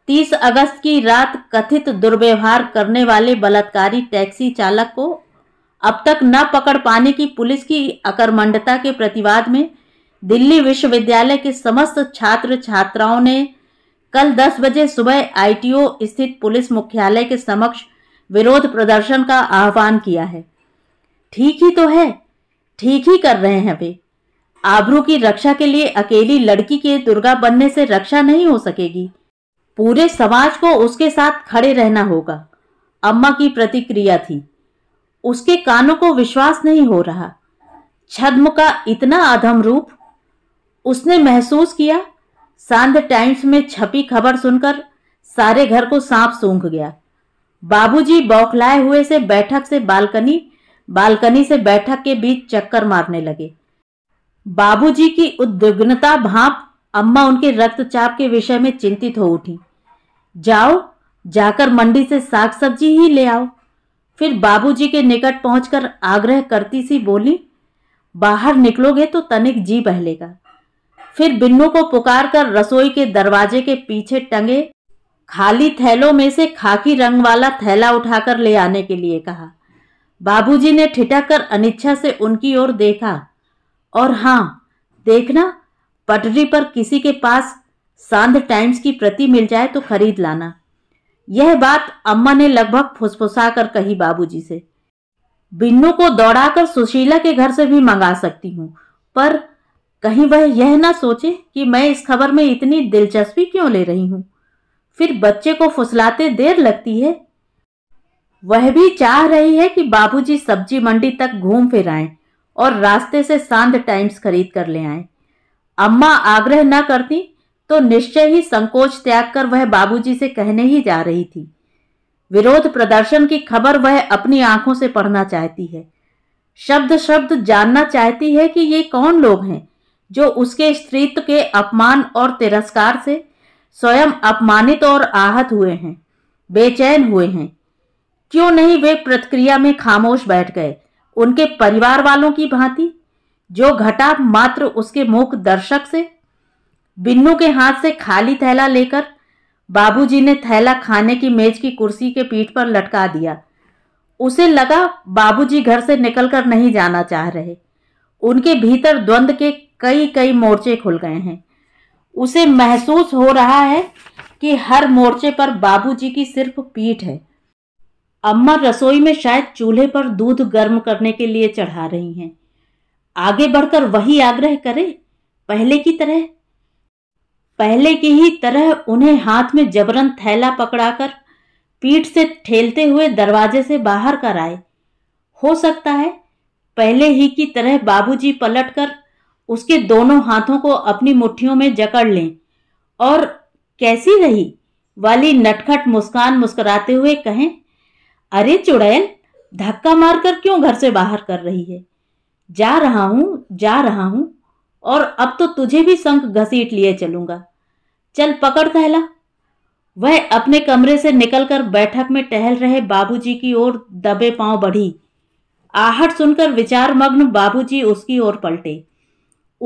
30 अगस्त की रात कथित दुर्व्यवहार करने वाले बलात्कारी टैक्सी चालक को अब तक न पकड़ पाने की पुलिस की अकर्मण्यता के प्रतिवाद में दिल्ली विश्वविद्यालय के समस्त छात्र छात्राओं ने कल 10 बजे सुबह ITO स्थित पुलिस मुख्यालय के समक्ष विरोध प्रदर्शन का आह्वान किया है। ठीक ही तो है, ठीक ही कर रहे हैं वे। आबरू की रक्षा के लिए अकेली लड़की के दुर्गा बनने से रक्षा नहीं हो सकेगी, पूरे समाज को उसके साथ खड़े रहना होगा। अम्मा की प्रतिक्रिया थी। उसके कानों को विश्वास नहीं हो रहा, छद्म का इतना अधम रूप। उसने महसूस किया सांध्य टाइम्स में छपी खबर सुनकर सारे घर को सांप सूंघ गया। बाबूजी बौखलाए हुए से बैठक से बालकनी, बालकनी से बैठक के बीच चक्कर मारने लगे। बाबूजी की उद्विग्नता भांप अम्मा उनके रक्तचाप के विषय में चिंतित हो उठी। जाओ, जाकर मंडी से साग सब्जी ही ले आओ। फिर बाबूजी के निकट पहुंचकर आग्रह करती सी बोली, बाहर निकलोगे तो तनिक जी बहलेगा। फिर बिन्नू को पुकार कर रसोई के दरवाजे के पीछे टंगे खाली थैलों में से खाकी रंग वाला थैला उठाकर ले आने के लिए कहा। बाबूजी ने ठिठक कर अनिच्छा से उनकी ओर देखा और हाँ, देखना, पटरी पर किसी के पास सांध्य टाइम्स की प्रति मिल जाए तो खरीद लाना। यह बात अम्मा ने लगभग फुसफुसा कर कही बाबूजी से। बिन्नू को दौड़ाकर सुशीला के घर से भी मंगा सकती हूँ, पर कहीं वह यह ना सोचे कि मैं इस खबर में इतनी दिलचस्पी क्यों ले रही हूँ। फिर बच्चे को फुसलाते देर लगती है। वह भी चाह रही है कि बाबूजी सब्जी मंडी तक घूम फिर आएं और रास्ते से सांध्य टाइम्स खरीद कर ले आएं। अम्मा आग्रह न करती तो निश्चय ही संकोच त्याग कर वह बाबूजी से कहने ही जा रही थी। विरोध प्रदर्शन की खबर वह अपनी आंखों से पढ़ना चाहती है, शब्द शब्द जानना चाहती है कि ये कौन लोग हैं जो उसके स्त्रीत्व के अपमान और तिरस्कार से स्वयं अपमानित और आहत हुए हैं, बेचैन हुए हैं। क्यों नहीं वे प्रतिक्रिया में खामोश बैठ गए, उनके परिवार वालों की भांति जो घटा मात्र उसके मूक दर्शक से। बिन्नू के हाथ से खाली थैला लेकर बाबूजी ने थैला खाने की मेज की कुर्सी के पीठ पर लटका दिया। उसे लगा बाबूजी घर से निकलकर नहीं जाना चाह रहे, उनके भीतर द्वंद्व के कई कई मोर्चे खुल गए हैं। उसे महसूस हो रहा है कि हर मोर्चे पर बाबूजी की सिर्फ पीठ है। अम्मा रसोई में शायद चूल्हे पर दूध गर्म करने के लिए चढ़ा रही हैं। आगे बढ़कर वही आग्रह करें, पहले की ही तरह उन्हें हाथ में जबरन थैला पकड़ाकर पीठ से ठेलते हुए दरवाजे से बाहर कराए। हो सकता है पहले ही की तरह बाबूजी पलटकर उसके दोनों हाथों को अपनी मुट्ठियों में जकड़ लें और कैसी रही वाली नटखट मुस्कान मुस्कुराते हुए कहें, अरे चुड़ैल, धक्का मारकर क्यों घर से बाहर कर रही है? जा रहा हूँ और अब तो तुझे भी संग घसीट लिए चलूंगा। चल पकड़ थैला। वह अपने कमरे से निकलकर बैठक में टहल रहे बाबूजी की ओर दबे पांव बढ़ी। आहट सुनकर विचार मग्न बाबूजी उसकी ओर पलटे।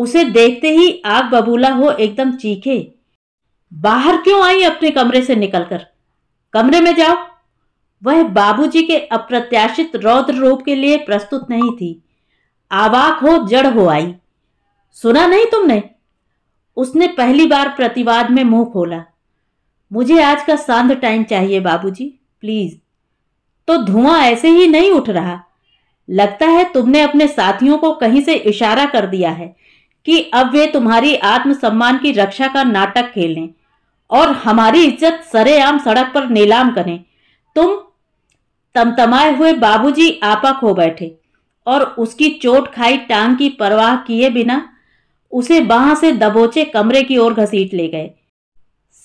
उसे देखते ही आग बबूला हो एकदम चीखे, बाहर क्यों आई अपने कमरे से निकलकर? कमरे में जाओ। वह बाबूजी के अप्रत्याशित रौद्र रूप के लिए प्रस्तुत नहीं थी। आवाक हो जड़ हो आई। सुना नहीं तुमने? उसने पहली बार प्रतिवाद में मुंह खोला। मुझे आज का सांध्य टाइम चाहिए बाबूजी, प्लीज। तो धुआं ऐसे ही नहीं उठ रहा, लगता है तुमने अपने साथियों को कहीं से इशारा कर दिया है कि अब वे तुम्हारी आत्मसम्मान की रक्षा का नाटक खेलें और हमारी इज्जत सरेआम सड़क पर नीलाम करें। तुम तमतमाए हुए बाबूजी आपा खो बैठे और उसकी चोट खाई टांग की परवाह किए बिना उसे बांह से दबोचे कमरे की ओर घसीट ले गए।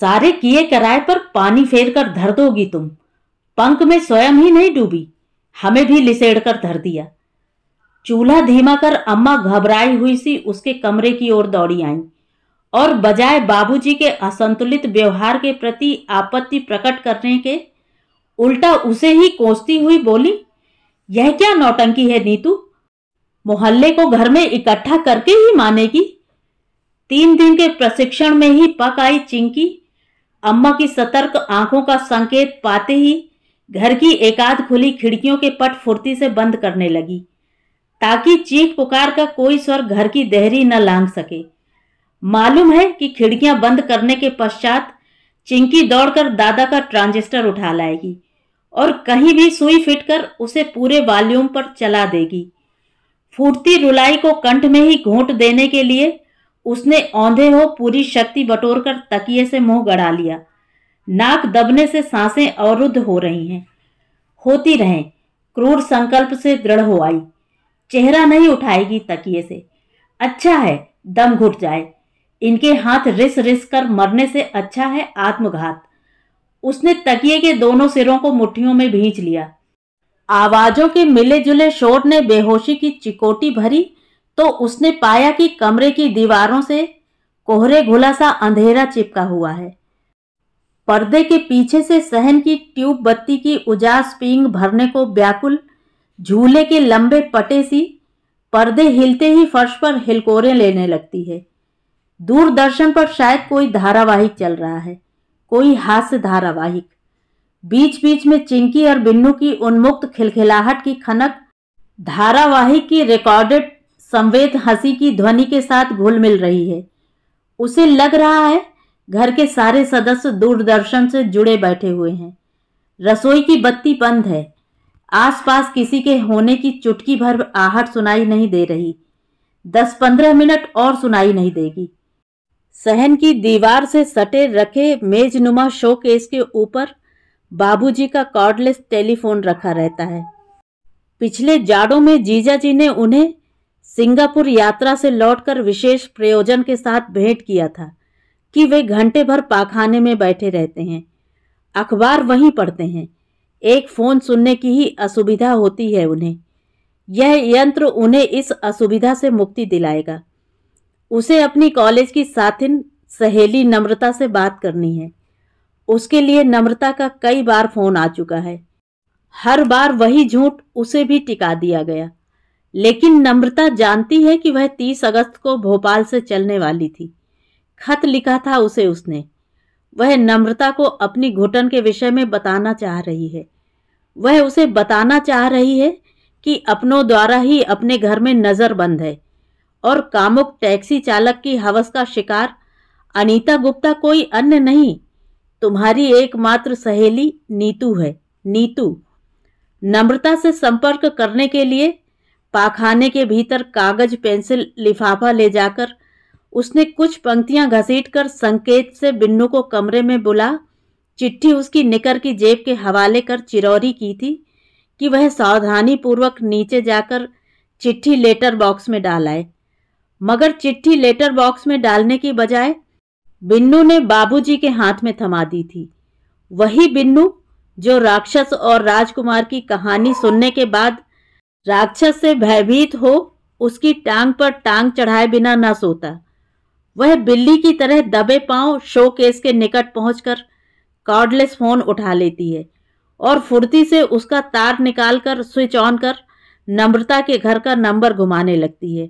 सारे किए कराए पर पानी फेर कर धर दोगी तुम, पंख में स्वयं ही नहीं डूबी। हमें भी लिसेड़कर धर दिया। चूल्हा धीमा कर अम्मा घबराई हुई सी उसके कमरे की ओर दौड़ी आईं और बजाय बाबूजी के असंतुलित व्यवहार के प्रति आपत्ति प्रकट करने के उल्टा उसे ही कोसती हुई बोली, यह क्या नौटंकी है नीतू, मोहल्ले को घर में इकट्ठा करके ही मानेगी। 3 दिन के प्रशिक्षण में ही पक आई चिंकी अम्मा की सतर्क आंखों का संकेत पाते ही घर की एकाध खुली खिड़कियों के पट फुर्ती से बंद करने लगी ताकि चीख पुकार का कोई स्वर घर की देहरी न लांग सके। मालूम है कि खिड़कियां बंद करने के पश्चात चिंकी दौड़कर दादा का ट्रांजिस्टर उठा लाएगी और कहीं भी सुई फिट कर उसे पूरे वॉल्यूम पर चला देगी। फूटती रुलाई को कंठ में ही घोंट देने के लिए उसने औंधे हो पूरी शक्ति बटोरकर तकिए से मुंह गड़ा लिया। नाक दबने से सांसें अवरुद्ध हो रही हैं, होती रहें, क्रूर संकल्प से दृढ़ हो आई। चेहरा नहीं उठाएगी तकिए से, अच्छा है दम घुट जाए। इनके हाथ रिस रिस कर मरने से अच्छा है आत्मघात। उसने तकिए के दोनों सिरों को मुट्ठियों में भींच लिया। आवाजों के मिले जुले शोर ने बेहोशी की चिकोटी भरी तो उसने पाया कि कमरे की दीवारों से कोहरे घुला सा अंधेरा चिपका हुआ है। पर्दे के पीछे से सहन की ट्यूब बत्ती की उजास पींग भरने को व्याकुल झूले के लंबे पटे सी पर्दे हिलते ही फर्श पर हिलकोरें लेने लगती है। दूरदर्शन पर शायद कोई धारावाहिक चल रहा है, कोई हास्य धारावाहिक। बीच बीच में चिंकी और बिन्नू की उन्मुक्त खिलखिलाहट की खनक धारावाहिक की रिकॉर्डेड संवेद हंसी की ध्वनि के साथ घुल मिल रही है। उसे लग रहा है घर के सारे सदस्य दूरदर्शन से जुड़े बैठे हुए हैं। रसोई की बत्ती बंद है, आसपास किसी के होने की चुटकी भर आहट सुनाई नहीं दे रही। 10-15 मिनट और सुनाई नहीं देगी। सहन की दीवार से सटे रखे मेजनुमा शोकेस के ऊपर बाबूजी का कॉर्डलेस टेलीफोन रखा रहता है। पिछले जाड़ों में जीजा जी ने उन्हें सिंगापुर यात्रा से लौटकर विशेष प्रयोजन के साथ भेंट किया था कि वे घंटे भर पाखाने में बैठे रहते हैं, अखबार वहीं पढ़ते हैं। एक फोन सुनने की ही असुविधा होती है उन्हें। यह यंत्र उन्हें इस असुविधा से मुक्ति दिलाएगा। उसे अपनी कॉलेज की साथिन सहेली नम्रता से बात करनी है। उसके लिए नम्रता का कई बार फोन आ चुका है, हर बार वही झूठ उसे भी टिका दिया गया। लेकिन नम्रता जानती है कि वह 30 अगस्त को भोपाल से चलने वाली थी। खत लिखा था उसे उसने। वह नम्रता को अपनी घुटन के विषय में बताना चाह रही है। वह उसे बताना चाह रही है कि अपनों द्वारा ही अपने घर में नजर बंद है और कामुक टैक्सी चालक की हवस का शिकार अनीता गुप्ता कोई अन्य नहीं, तुम्हारी एकमात्र सहेली नीतू है। नीतू नम्रता से संपर्क करने के लिए पाखाने के भीतर कागज पेंसिल लिफाफा ले जाकर उसने कुछ पंक्तियां घसीटकर संकेत से बिन्नू को कमरे में बुला चिट्ठी उसकी निकर की जेब के हवाले कर चिरौरी की थी कि वह सावधानी पूर्वक नीचे जाकर चिट्ठी लेटर बॉक्स में डाल आए। मगर चिट्ठी लेटर बॉक्स में डालने की बजाय बिन्नू ने बाबूजी के हाथ में थमा दी थी। वही बिन्नू जो राक्षस और राजकुमार की कहानी सुनने के बाद राक्षस से भयभीत हो उसकी टांग पर टांग चढ़ाए बिना न सोता। वह बिल्ली की तरह दबे पांव शोकेस के निकट पहुंचकर कॉर्डलेस फोन उठा लेती है और फुर्ती से उसका तार निकालकर स्विच ऑन कर नम्रता के घर का नंबर घुमाने लगती है।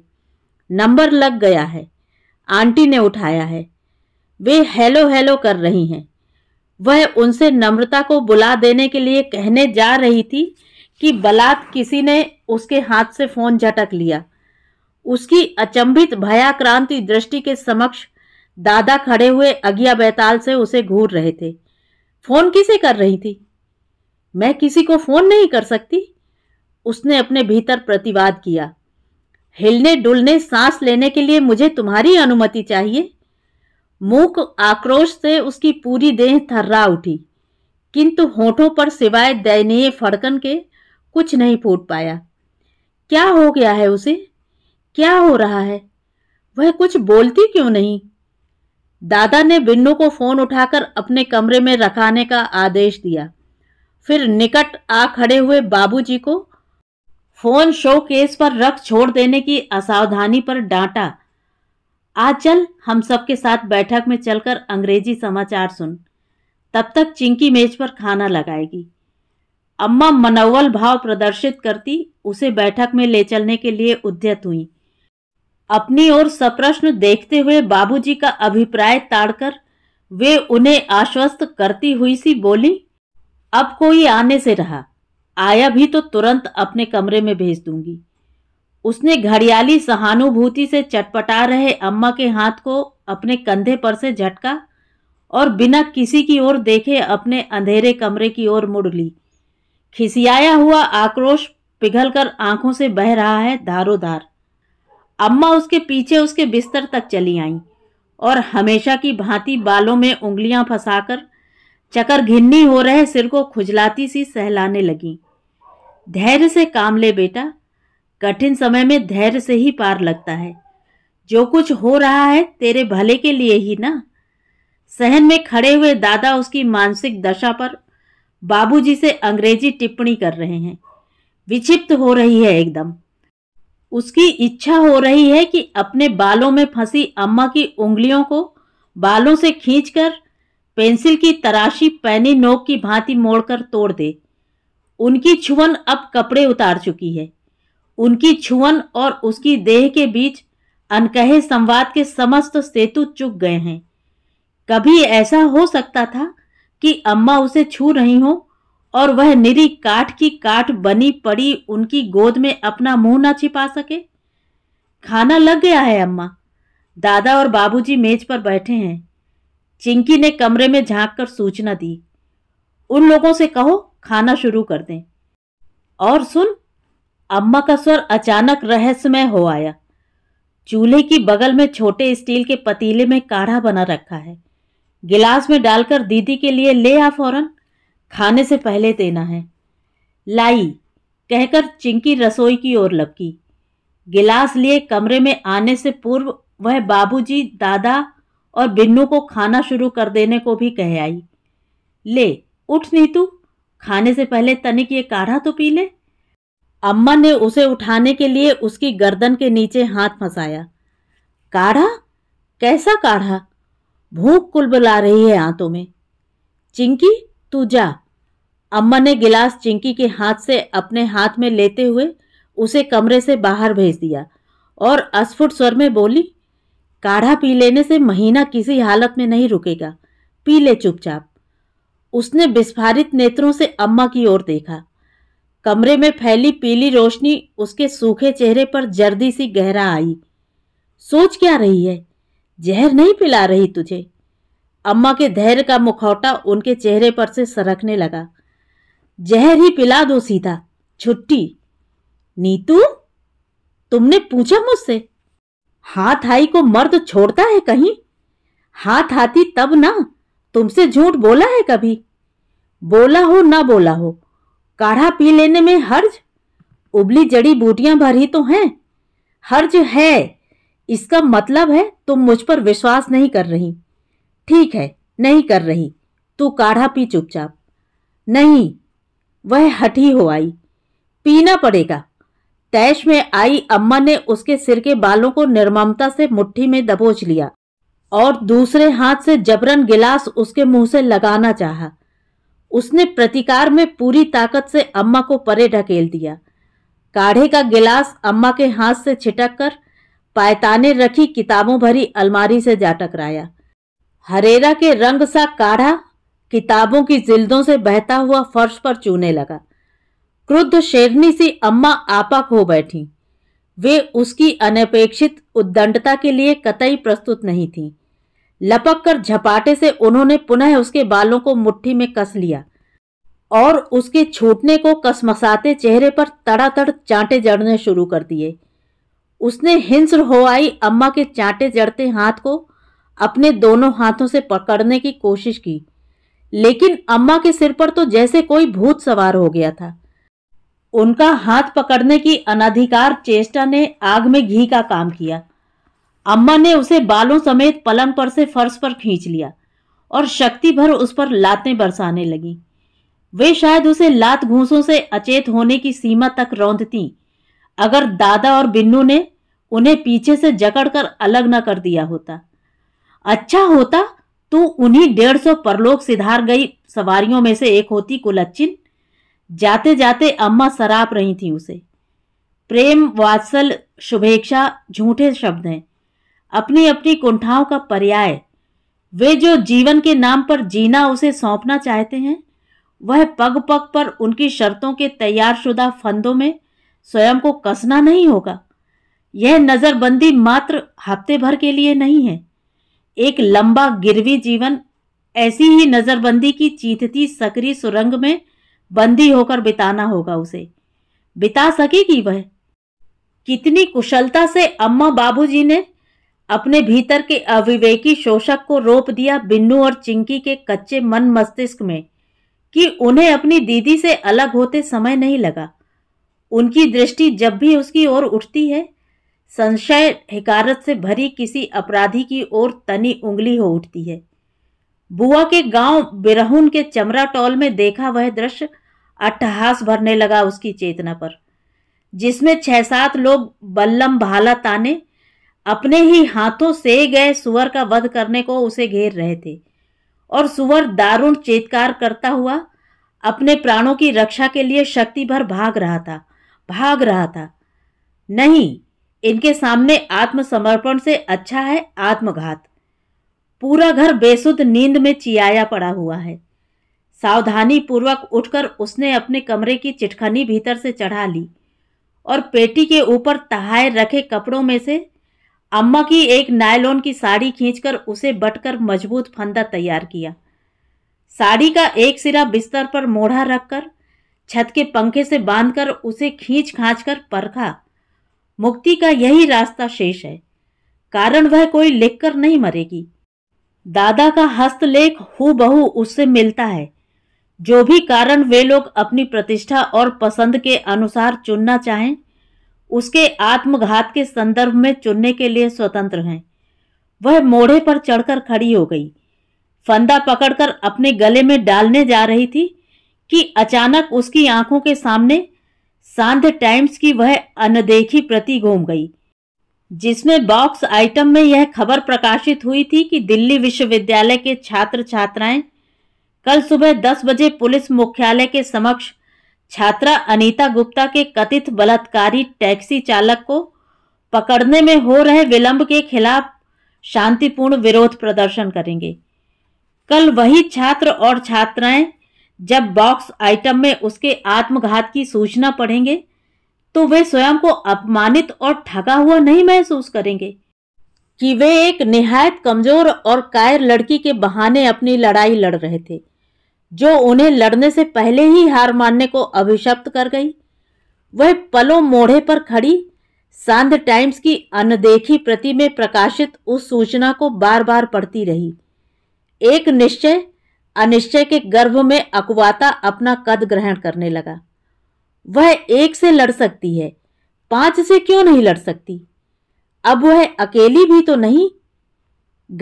नंबर लग गया है, आंटी ने उठाया है, वे हेलो हेलो कर रही हैं। वह उनसे नम्रता को बुला देने के लिए कहने जा रही थी कि बलात किसी ने उसके हाथ से फोन झटक लिया। उसकी अचंभित भयाक्रांति दृष्टि के समक्ष दादा खड़े हुए अगिया बैताल से उसे घूर रहे थे। फोन किसे कर रही थी? मैं किसी को फोन नहीं कर सकती, उसने अपने भीतर प्रतिवाद किया। हिलने डुलने सांस लेने के लिए मुझे तुम्हारी अनुमति चाहिए। मूक आक्रोश से उसकी पूरी देह थर्रा उठी, किंतु होठों पर सिवाय दयनीय फड़कन के कुछ नहीं फूट पाया। क्या हो गया है उसे? क्या हो रहा है? वह कुछ बोलती क्यों नहीं? दादा ने बिन्नू को फोन उठाकर अपने कमरे में रखाने का आदेश दिया। फिर निकट आ खड़े हुए बाबूजी को फोन शोकेस पर रख छोड़ देने की असावधानी पर डांटा। आज चल हम सबके साथ बैठक में चलकर अंग्रेजी समाचार सुन, तब तक चिंकी मेज पर खाना लगाएगी। अम्मा मनोवल भाव प्रदर्शित करती उसे बैठक में ले चलने के लिए उद्यत हुई। अपनी ओर सप्रश्न देखते हुए बाबूजी का अभिप्राय ताड़कर वे उन्हें आश्वस्त करती हुई सी बोली, अब कोई आने से रहा, आया भी तो तुरंत अपने कमरे में भेज दूंगी। उसने घड़ियाली सहानुभूति से चटपटा रहे अम्मा के हाथ को अपने कंधे पर से झटका और बिना किसी की ओर देखे अपने अंधेरे कमरे की ओर मुड़ ली। खिसियाया हुआ आक्रोश पिघलकर आंखों से बह रहा है धारोधार। अम्मा उसके पीछे उसके बिस्तर तक चली आईं और हमेशा की भांति बालों में उंगलियां फंसाकर चकर घिन्नी हो रहे सिर को खुजलाती सी सहलाने लगी। धैर्य से काम ले बेटा, कठिन समय में धैर्य से ही पार लगता है। जो कुछ हो रहा है तेरे भले के लिए ही ना। सहन में खड़े हुए दादा उसकी मानसिक दशा पर बाबूजी से अंग्रेजी टिप्पणी कर रहे हैं। विक्षिप्त हो रही है एकदम। उसकी इच्छा हो रही है कि अपने बालों में फंसी अम्मा की उंगलियों को बालों से खींचकर पेंसिल की तराशी पैनी नोक की भांति मोड़कर तोड़ दे। उनकी छुअन अब कपड़े उतार चुकी है। उनकी छुअन और उसकी देह के बीच अनकहे संवाद के समस्त सेतु चुक गए हैं। कभी ऐसा हो सकता था कि अम्मा उसे छू रही हो और वह निरी काठ की काठ बनी पड़ी उनकी गोद में अपना मुंह ना छिपा सके। खाना लग गया है अम्मा। दादा और बाबूजी मेज पर बैठे हैं। चिंकी ने कमरे में झांककर सूचना दी, उन लोगों से कहो खाना शुरू कर दें। और सुन, अम्मा का स्वर अचानक रहस्यमय हो आया। चूल्हे की बगल में छोटे स्टील के पतीले में काढ़ा बना रखा है, गिलास में डालकर दीदी के लिए ले आ, फौरन खाने से पहले देना है। लाई कहकर चिंकी रसोई की ओर लपकी। गिलास लिए कमरे में आने से पूर्व वह बाबूजी, दादा और बिन्नू को खाना शुरू कर देने को भी कह आई। ले उठ नीतू, खाने से पहले तनिक ये काढ़ा तो पी ले। अम्मा ने उसे उठाने के लिए उसकी गर्दन के नीचे हाथ फंसाया। काढ़ा? कैसा काढ़ा? भूख कुलबुला रही है आंतों में। चिंकी तू जा। अम्मा ने गिलास चिंकी के हाथ से अपने हाथ में लेते हुए उसे कमरे से बाहर भेज दिया और अस्फुट स्वर में बोली, काढ़ा पी लेने से महीना किसी हालत में नहीं रुकेगा, पी ले चुपचाप। उसने विस्फारित नेत्रों से अम्मा की ओर देखा। कमरे में फैली पीली रोशनी उसके सूखे चेहरे पर जर्दी सी गहरा आई। सोच क्या रही है? जहर नहीं पिला रही तुझे। अम्मा के धैर्य का मुखौटा उनके चेहरे पर से सरकने लगा। जहर ही पिला दो सीधा, छुट्टी। नीतू, तुमने पूछा मुझसे? हाथ हाई को मर्द छोड़ता है कहीं? हाथ हाथी तब ना। तुमसे झूठ बोला है कभी? बोला हो ना बोला हो, काढ़ा पी लेने में हर्ज? उबली जड़ी बूटियां भर ही तो हैं। हर्ज है, इसका मतलब है तुम मुझ पर विश्वास नहीं कर रही। ठीक है, नहीं कर रही, तू काढ़ा पी चुपचाप। नहीं, वह हठी हो आई। पीना पड़ेगा। तैश में आई अम्मा ने उसके सिर के बालों को निर्ममता से मुट्ठी में दबोच लिया और दूसरे हाथ से जबरन गिलास उसके मुंह से लगाना चाहा। उसने प्रतिकार में पूरी ताकत से अम्मा को परे ढकेल दिया। काढ़े का गिलास अम्मा के हाथ से छिटक कर पायताने रखी किताबों भरी अलमारी से जा टकराया। हरेरा के रंग सा काढ़ा किताबों की जिल्दों से बहता हुआ फर्श पर चूने लगा। क्रुद्ध शेरनी सी अम्मा आपाक हो बैठी। वे उसकी अनपेक्षित उद्दंडता के लिए कतई प्रस्तुत नहीं थीं। लपक कर झपाटे से उन्होंने पुनः उसके बालों को मुट्ठी में कस लिया और उसके छूटने को कसमसाते चेहरे पर तड़ातड़ चांटे जड़ने शुरू कर दिए। उसने हिंस हो आई अम्मा के चांटे जड़ते हाथ को अपने दोनों हाथों से पकड़ने की कोशिश की, लेकिन अम्मा के सिर पर तो जैसे कोई भूत सवार हो गया था। उनका हाथ पकड़ने की अनाधिकार चेष्टा ने आग में घी का काम किया। अम्मा ने उसे बालों समेत पलंग पर से फर्श पर खींच लिया और शक्ति भर उस पर लातें बरसाने लगी। वे शायद उसे लात घूंसों से अचेत होने की सीमा तक रौंदतीं अगर दादा और बिन्नू ने उन्हें पीछे से जकड़कर अलग न कर दिया होता। अच्छा होता तो उन्हीं 150 परलोक सिधार गई सवारियों में से एक होती कुलच्छिन। जाते जाते अम्मा सराप रही थी उसे। प्रेम, वात्सल, शुभेच्छा झूठे शब्द हैं, अपनी अपनी कुंठाओं का पर्याय। वे जो जीवन के नाम पर जीना उसे सौंपना चाहते हैं, वह पग पग पर उनकी शर्तों के तैयारशुदा फंदों में स्वयं को कसना नहीं होगा। यह नजरबंदी मात्र हफ्ते भर के लिए नहीं है। एक लंबा गिरवी जीवन ऐसी ही नजरबंदी की चीथती सकरी सुरंग में बंदी होकर बिताना होगा उसे। बिता सकेगी वह? कितनी कुशलता से अम्मा बाबूजी ने अपने भीतर के अविवेकी शोषक को रोप दिया बिन्नू और चिंकी के कच्चे मन मस्तिष्क में कि उन्हें अपनी दीदी से अलग होते समय नहीं लगा। उनकी दृष्टि जब भी उसकी ओर उठती है, संशय हिकारत से भरी किसी अपराधी की ओर तनी उंगली हो उठती है। बुआ के गांव बिरहुन के चमरा टोल में देखा वह दृश्य अट्टहास भरने लगा उसकी चेतना पर, जिसमें 6-7 लोग बल्लम भाला ताने अपने ही हाथों से गए सुअर का वध करने को उसे घेर रहे थे और सुअर दारुण चीत्कार करता हुआ अपने प्राणों की रक्षा के लिए शक्ति भर भाग रहा था। नहीं, इनके सामने आत्मसमर्पण से अच्छा है आत्मघात। पूरा घर बेसुध नींद में चियाया पड़ा हुआ है। सावधानी पूर्वक उठकर उसने अपने कमरे की चिटखनी भीतर से चढ़ा ली और पेटी के ऊपर तहाए रखे कपड़ों में से अम्मा की एक नायलॉन की साड़ी खींचकर उसे बटकर मजबूत फंदा तैयार किया। साड़ी का एक सिरा बिस्तर पर मोड़ा रखकर छत के पंखे से बांधकर उसे खींच खाँच कर परखा। मुक्ति का यही रास्ता शेष है, कारण वह कोई लिखकर नहीं मरेगी। दादा का हस्तलेख हूबहू उससे मिलता है। जो भी कारण वे लोग अपनी प्रतिष्ठा और पसंद के अनुसार चुनना चाहें, उसके आत्मघात के संदर्भ में चुनने के लिए स्वतंत्र हैं। वह मोड़े पर चढ़कर खड़ी हो गई, फंदा पकड़कर अपने गले में डालने जा रही थी कि अचानक उसकी आंखों के सामने सांध्य टाइम्स की वह अनदेखी प्रति घूम गई, जिसमें बॉक्स आइटम में यह खबर प्रकाशित हुई थी कि दिल्ली विश्वविद्यालय के छात्र छात्राएं कल सुबह 10 बजे पुलिस मुख्यालय के समक्ष छात्रा अनीता गुप्ता के कथित बलात्कारी टैक्सी चालक को पकड़ने में हो रहे विलंब के खिलाफ शांतिपूर्ण विरोध प्रदर्शन करेंगे। कल वही छात्र और छात्राएं जब बॉक्स आइटम में उसके आत्मघात की सूचना पढ़ेंगे तो वे स्वयं को अपमानित और ठगा हुआ नहीं महसूस करेंगे कि वे एक निहायत कमजोर और कायर लड़की के बहाने अपनी लड़ाई लड़ रहे थे, जो उन्हें लड़ने से पहले ही हार मानने को अभिशप्त कर गई। वह पलों मोड़े पर खड़ी सांध्य टाइम्स की अनदेखी प्रति में प्रकाशित उस सूचना को बार बार पढ़ती रही। एक निश्चय अनिश्चय के गर्भ में अकवाता अपना कद ग्रहण करने लगा। वह 1 से लड़ सकती है, 5 से क्यों नहीं लड़ सकती? अब वह अकेली भी तो नहीं।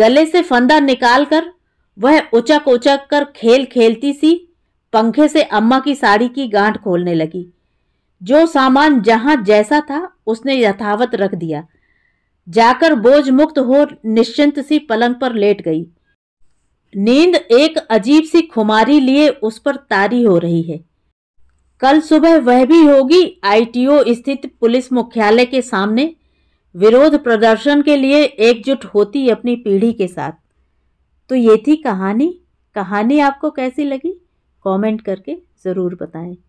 गले से फंदा निकालकर वह उचक उचक कर खेल खेलती सी पंखे से अम्मा की साड़ी की गांठ खोलने लगी। जो सामान जहां जैसा था उसने यथावत रख दिया। जाकर बोझ मुक्त हो निश्चिंत सी पलंग पर लेट गई। नींद एक अजीब सी खुमारी लिए उस पर तारी हो रही है। कल सुबह वह भी होगी ITO स्थित पुलिस मुख्यालय के सामने विरोध प्रदर्शन के लिए एकजुट होती अपनी पीढ़ी के साथ। तो ये थी कहानी आपको कैसी लगी? कमेंट करके ज़रूर बताएं।